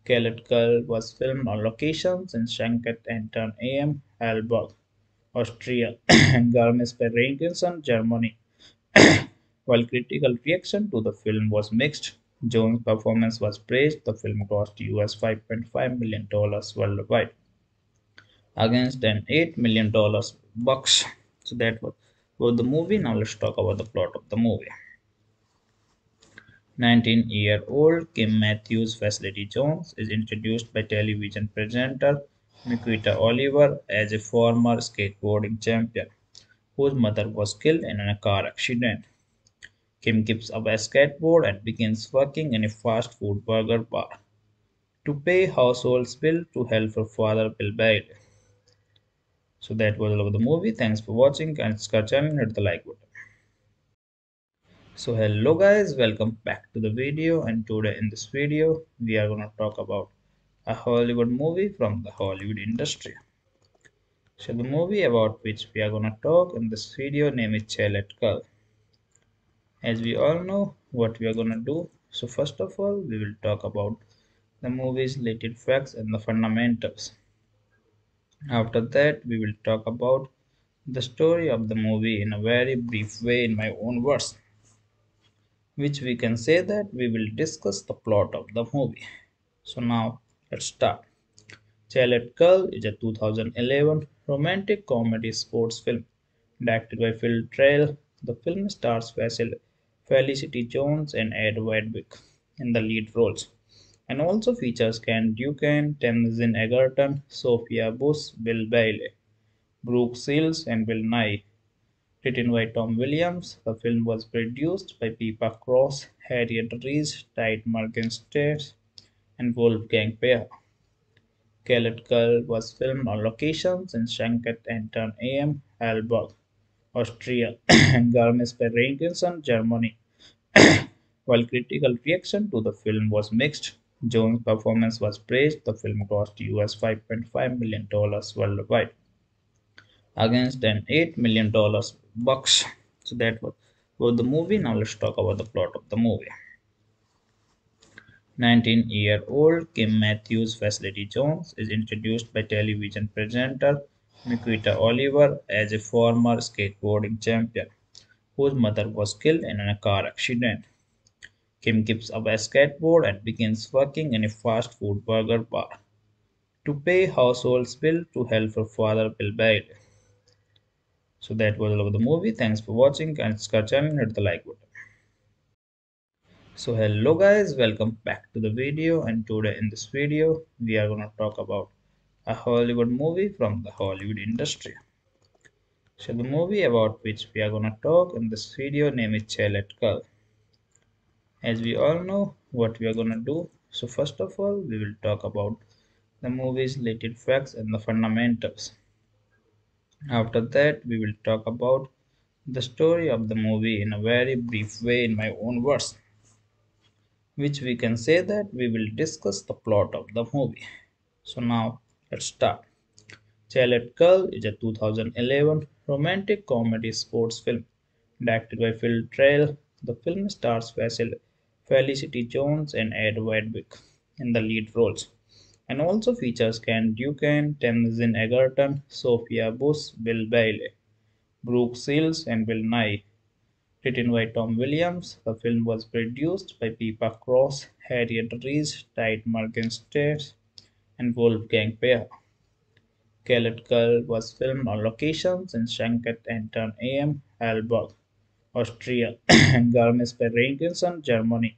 Chalet Girl was filmed on locations in Sankt Anton am Arlberg, Austria, and Garmisch-Partenkirchen, Germany. While critical reaction to the film was mixed, Jones' performance was praised. The film cost US $5.5 million worldwide against an $8 million box. So that was about the movie. Now let's talk about the plot of the movie. 19-year-old Kim Matthews, Felicity Jones, is introduced by television presenter Miquita Oliver as a former skateboarding champion whose mother was killed in a car accident. Kim gives up a skateboard and begins working in a fast food burger bar to pay household's bill to help her father Bill Bailey. So that was all of the movie. Thanks for watching, and subscribe channel, hit the like button. So hello guys, welcome back to the video, and today in this video we are gonna talk about a Hollywood movie from the Hollywood industry. So the movie about which we are gonna talk in this video name is Chalet Girl. As we all know what we are gonna do, so first of all we will talk about the movie's related facts and the fundamentals. After that we will talk about the story of the movie in a very brief way in my own words, which we can say that we will discuss the plot of the movie. So now let's start. Chalet Girl is a 2011 romantic comedy sports film directed by Phil Trail. The film stars Felicity Jones and Ed Westwick in the lead roles, and also features Ken Duken, Tamsin Egerton, Sophia Bush, Bill Bailey, Brooke Seals, and Bill Nighy. Written by Tom Williams, the film was produced by Pippa Cross, Harriet Rees, and Wolfgang Peer. Chalet Girl was filmed on locations in Sankt Anton am Arlberg, Austria, and Garmisch-Partenkirchen, Germany. While critical reaction to the film was mixed, Jones' performance was praised. The film cost US $5.5 million worldwide against an $8 million box. So that was about the movie. Now let's talk about the plot of the movie. 19-year-old Kim Matthews, Felicity Jones, is introduced by television presenter Miquita Oliver as a former skateboarding champion whose mother was killed in a car accident. Kim gives up a skateboard and begins working in a fast food burger bar to pay household's bill to help her father Bill Bailey. So that was all of the movie. Thanks for watching, and subscribe channel, hit the like button. So hello guys, welcome back to the video, and today in this video we are gonna talk about a Hollywood movie from the Hollywood industry. So the movie about which we are gonna talk in this video name is Chalet Girl. As we all know what we are gonna do, so first of all we will talk about the movie's related facts and the fundamentals. After that we will talk about the story of the movie in a very brief way in my own words, which we can say that we will discuss the plot of the movie. So now let's start. Chalet Girl is a 2011 romantic comedy sports film directed by Phil Trail. The film stars Felicity Jones and Ed Westwick in the lead roles, and also features Ken Duken, Tamsin Egerton, Sophia Bush, Bill Bailey, Brooke Seals, and Bill Nighy. Written by Tom Williams, the film was produced by Pippa Cross, Harriet Rees, and Wolfgang Peer. Chalet Girl was filmed on locations in Sankt Anton am Arlberg, Austria, and Garmisch-Partenkirchen, Germany.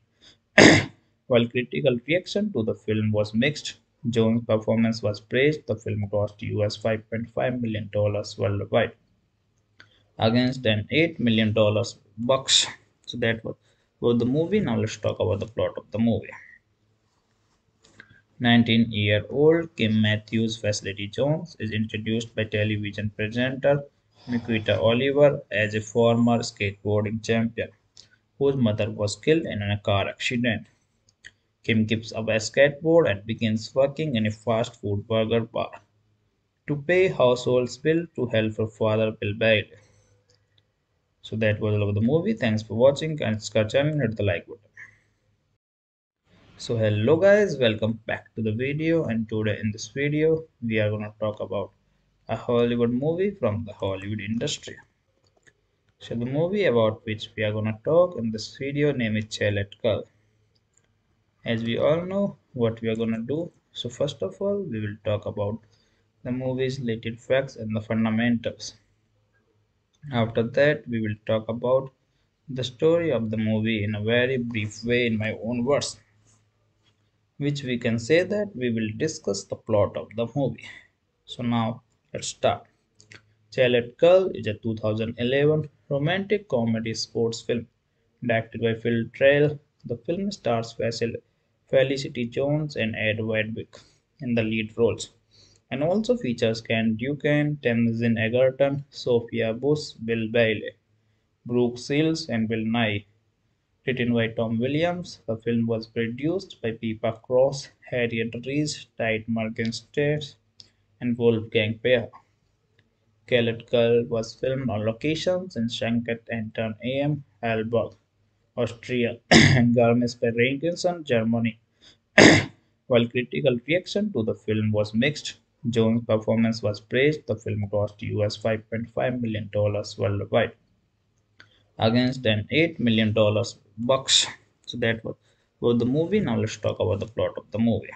While critical reaction to the film was mixed, Jones' performance was praised. The film cost US $5.5 million worldwide against an $8 million box. So that was about the movie. Now let's talk about the plot of the movie. 19-year-old Kim Matthews, Felicity Jones, is introduced by television presenter Miquita Oliver as a former skateboarding champion whose mother was killed in a car accident. Kim gives up a skateboard and begins working in a fast food burger bar to pay household's bill to help her father Bill Bailey. So that was all of the movie. Thanks for watching, and subscribe channel, hit the like button. So hello guys, welcome back to the video, and today in this video we are gonna talk about a Hollywood movie from the Hollywood industry. So the movie about which we are gonna talk in this video name is Chalet Girl. As we all know what we are gonna do, so first of all we will talk about the movie's related facts and the fundamentals. After that we will talk about the story of the movie in a very brief way in my own words, which we can say that we will discuss the plot of the movie. So now let's start. Chalet Girl is a 2011 romantic comedy sports film directed by Phil Trail. The film stars Felicity Jones and Ed Westwick in the lead roles, and also features Ken Duken, Tamsin Egerton, Sophia Bush, Bill Bailey, Brooke Seals, and Bill Nighy. Written by Tom Williams, the film was produced by Pippa Cross, Harriet Rees, and Wolfgang Peer. Chalet Girl was filmed on locations in Sankt Anton am Arlberg, Austria, and Garmisch-Partenkirchen, Germany. While critical reaction to the film was mixed, Jones' performance was praised. The film cost US $5.5 million worldwide against an $8 million box. So that was about the movie. Now let's talk about the plot of the movie.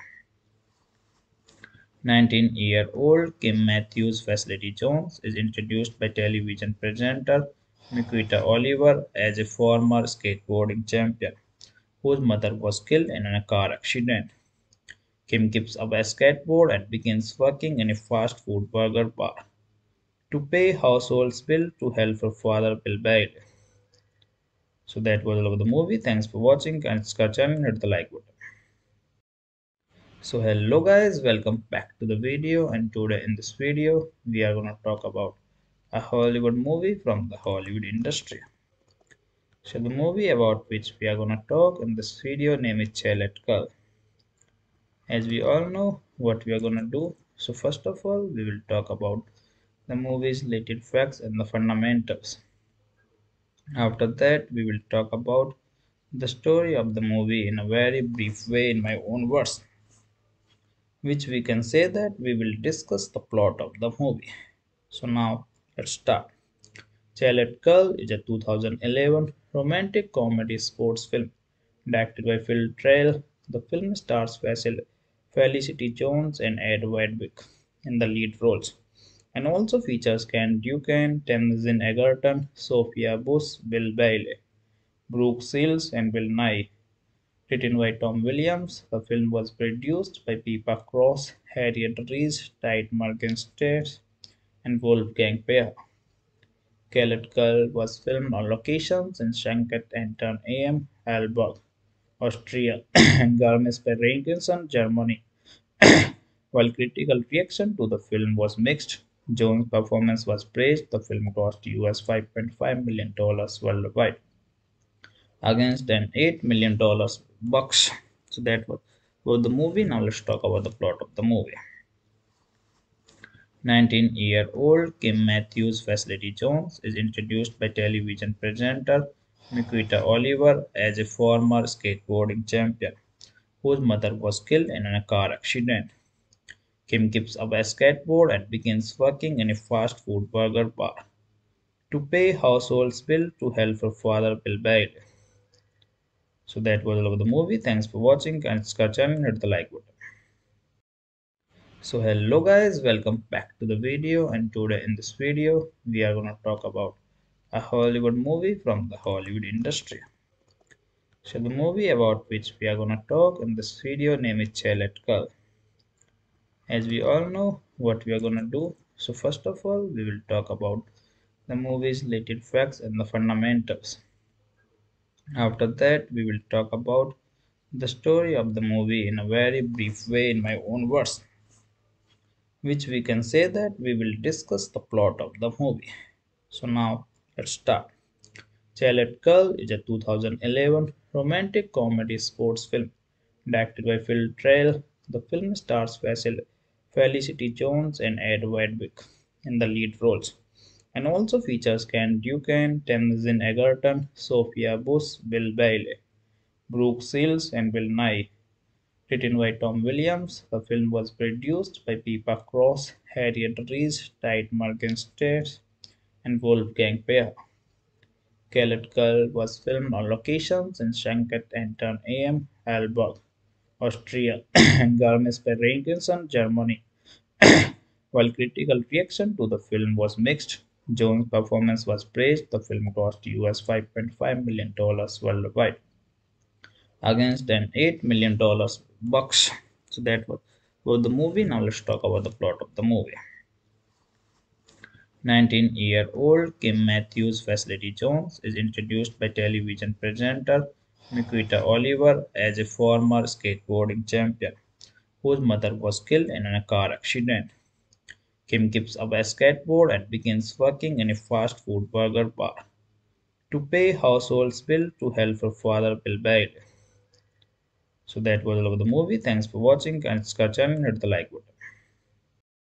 19-year-old Kim Matthews, Felicity Jones, is introduced by television presenter Miquita Oliver as a former skateboarding champion whose mother was killed in a car accident. Kim gives up a skateboard and begins working in a fast food burger bar to pay household's bill to help her father Bill Bailey. So that was all of the movie. Thanks for watching, and subscribe channel, hit the like button. So hello guys, welcome back to the video, and today in this video we are gonna talk about a Hollywood movie from the Hollywood industry. So the movie about which we are gonna talk in this video name is Chalet Girl. As we all know what we are gonna do, so first of all we will talk about the movie's related facts and the fundamentals. After that we will talk about the story of the movie in a very brief way in my own words, which we can say that we will discuss the plot of the movie. So now let's start. Chalet Girl is a 2011 romantic comedy sports film directed by Phil Trail. The film stars Felicity Jones and Ed Westwick in the lead roles, and also features Ken Duken, Tamsin Egerton, Sophia Bush, Bill Bailey, Brooke Seals, and Bill Nighy. Written by Tom Williams, the film was produced by Pippa Cross, Harriet Rees, and Wolfgang Peer. Chalet Girl was filmed on locations in Sankt Anton am Arlberg, Austria, and Garmisch-Partenkirchen, Germany. While critical reaction to the film was mixed, Jones' performance was praised. The film cost US $5.5 million worldwide against an $8 million box. So that was about the movie. Now let's talk about the plot of the movie. 19-year-old Kim Matthews, Felicity Jones, is introduced by television presenter Miquita Oliver as a former skateboarding champion whose mother was killed in a car accident. Kim gives up a skateboard and begins working in a fast food burger bar to pay household's bill to help her father Bill Bailey. So that was all of the movie. Thanks for watching and subscribe, hit the like button. So hello guys, welcome back to the video, and today in this video we are going to talk about a Hollywood movie from the Hollywood industry. So the movie about which we are going to talk in this video name is Chalet Girl. As we all know what we are going to do, so first of all we will talk about the movie's related facts and the fundamentals. After that we will talk about the story of the movie in a very brief way in my own words, which we can say that we will discuss the plot of the movie. So now let's start. Chalet Girl is a 2011 romantic comedy sports film directed by Phil Trail. The film stars Felicity Jones and Ed Westwick in the lead roles, and also features Ken Duken, Tamsin Egerton, Sophia Bush, Bill Bailey, Brooke Seals and Bill Nighy. Written by Tom Williams, the film was produced by Pippa Cross, Harriet Rees, and Wolfgang Peer. Chalet Girl was filmed on locations in Sankt Anton am Arlberg, Austria, and Garmisch-Partenkirchen, Germany. While critical reaction to the film was mixed, Jones' performance was praised. The film cost US $5.5 million worldwide against an $8 million box. So that was about the movie. Now let's talk about the plot of the movie. 19-year-old Kim Matthews, Felicity Jones, is introduced by television presenter Miquita Oliver as a former skateboarding champion whose mother was killed in a car accident. Kim gives up a skateboard and begins working in a fast food burger bar to pay household's bill to help her father Bill Bailey. So that was all of the movie. Thanks for watching and subscribe and hit the like button.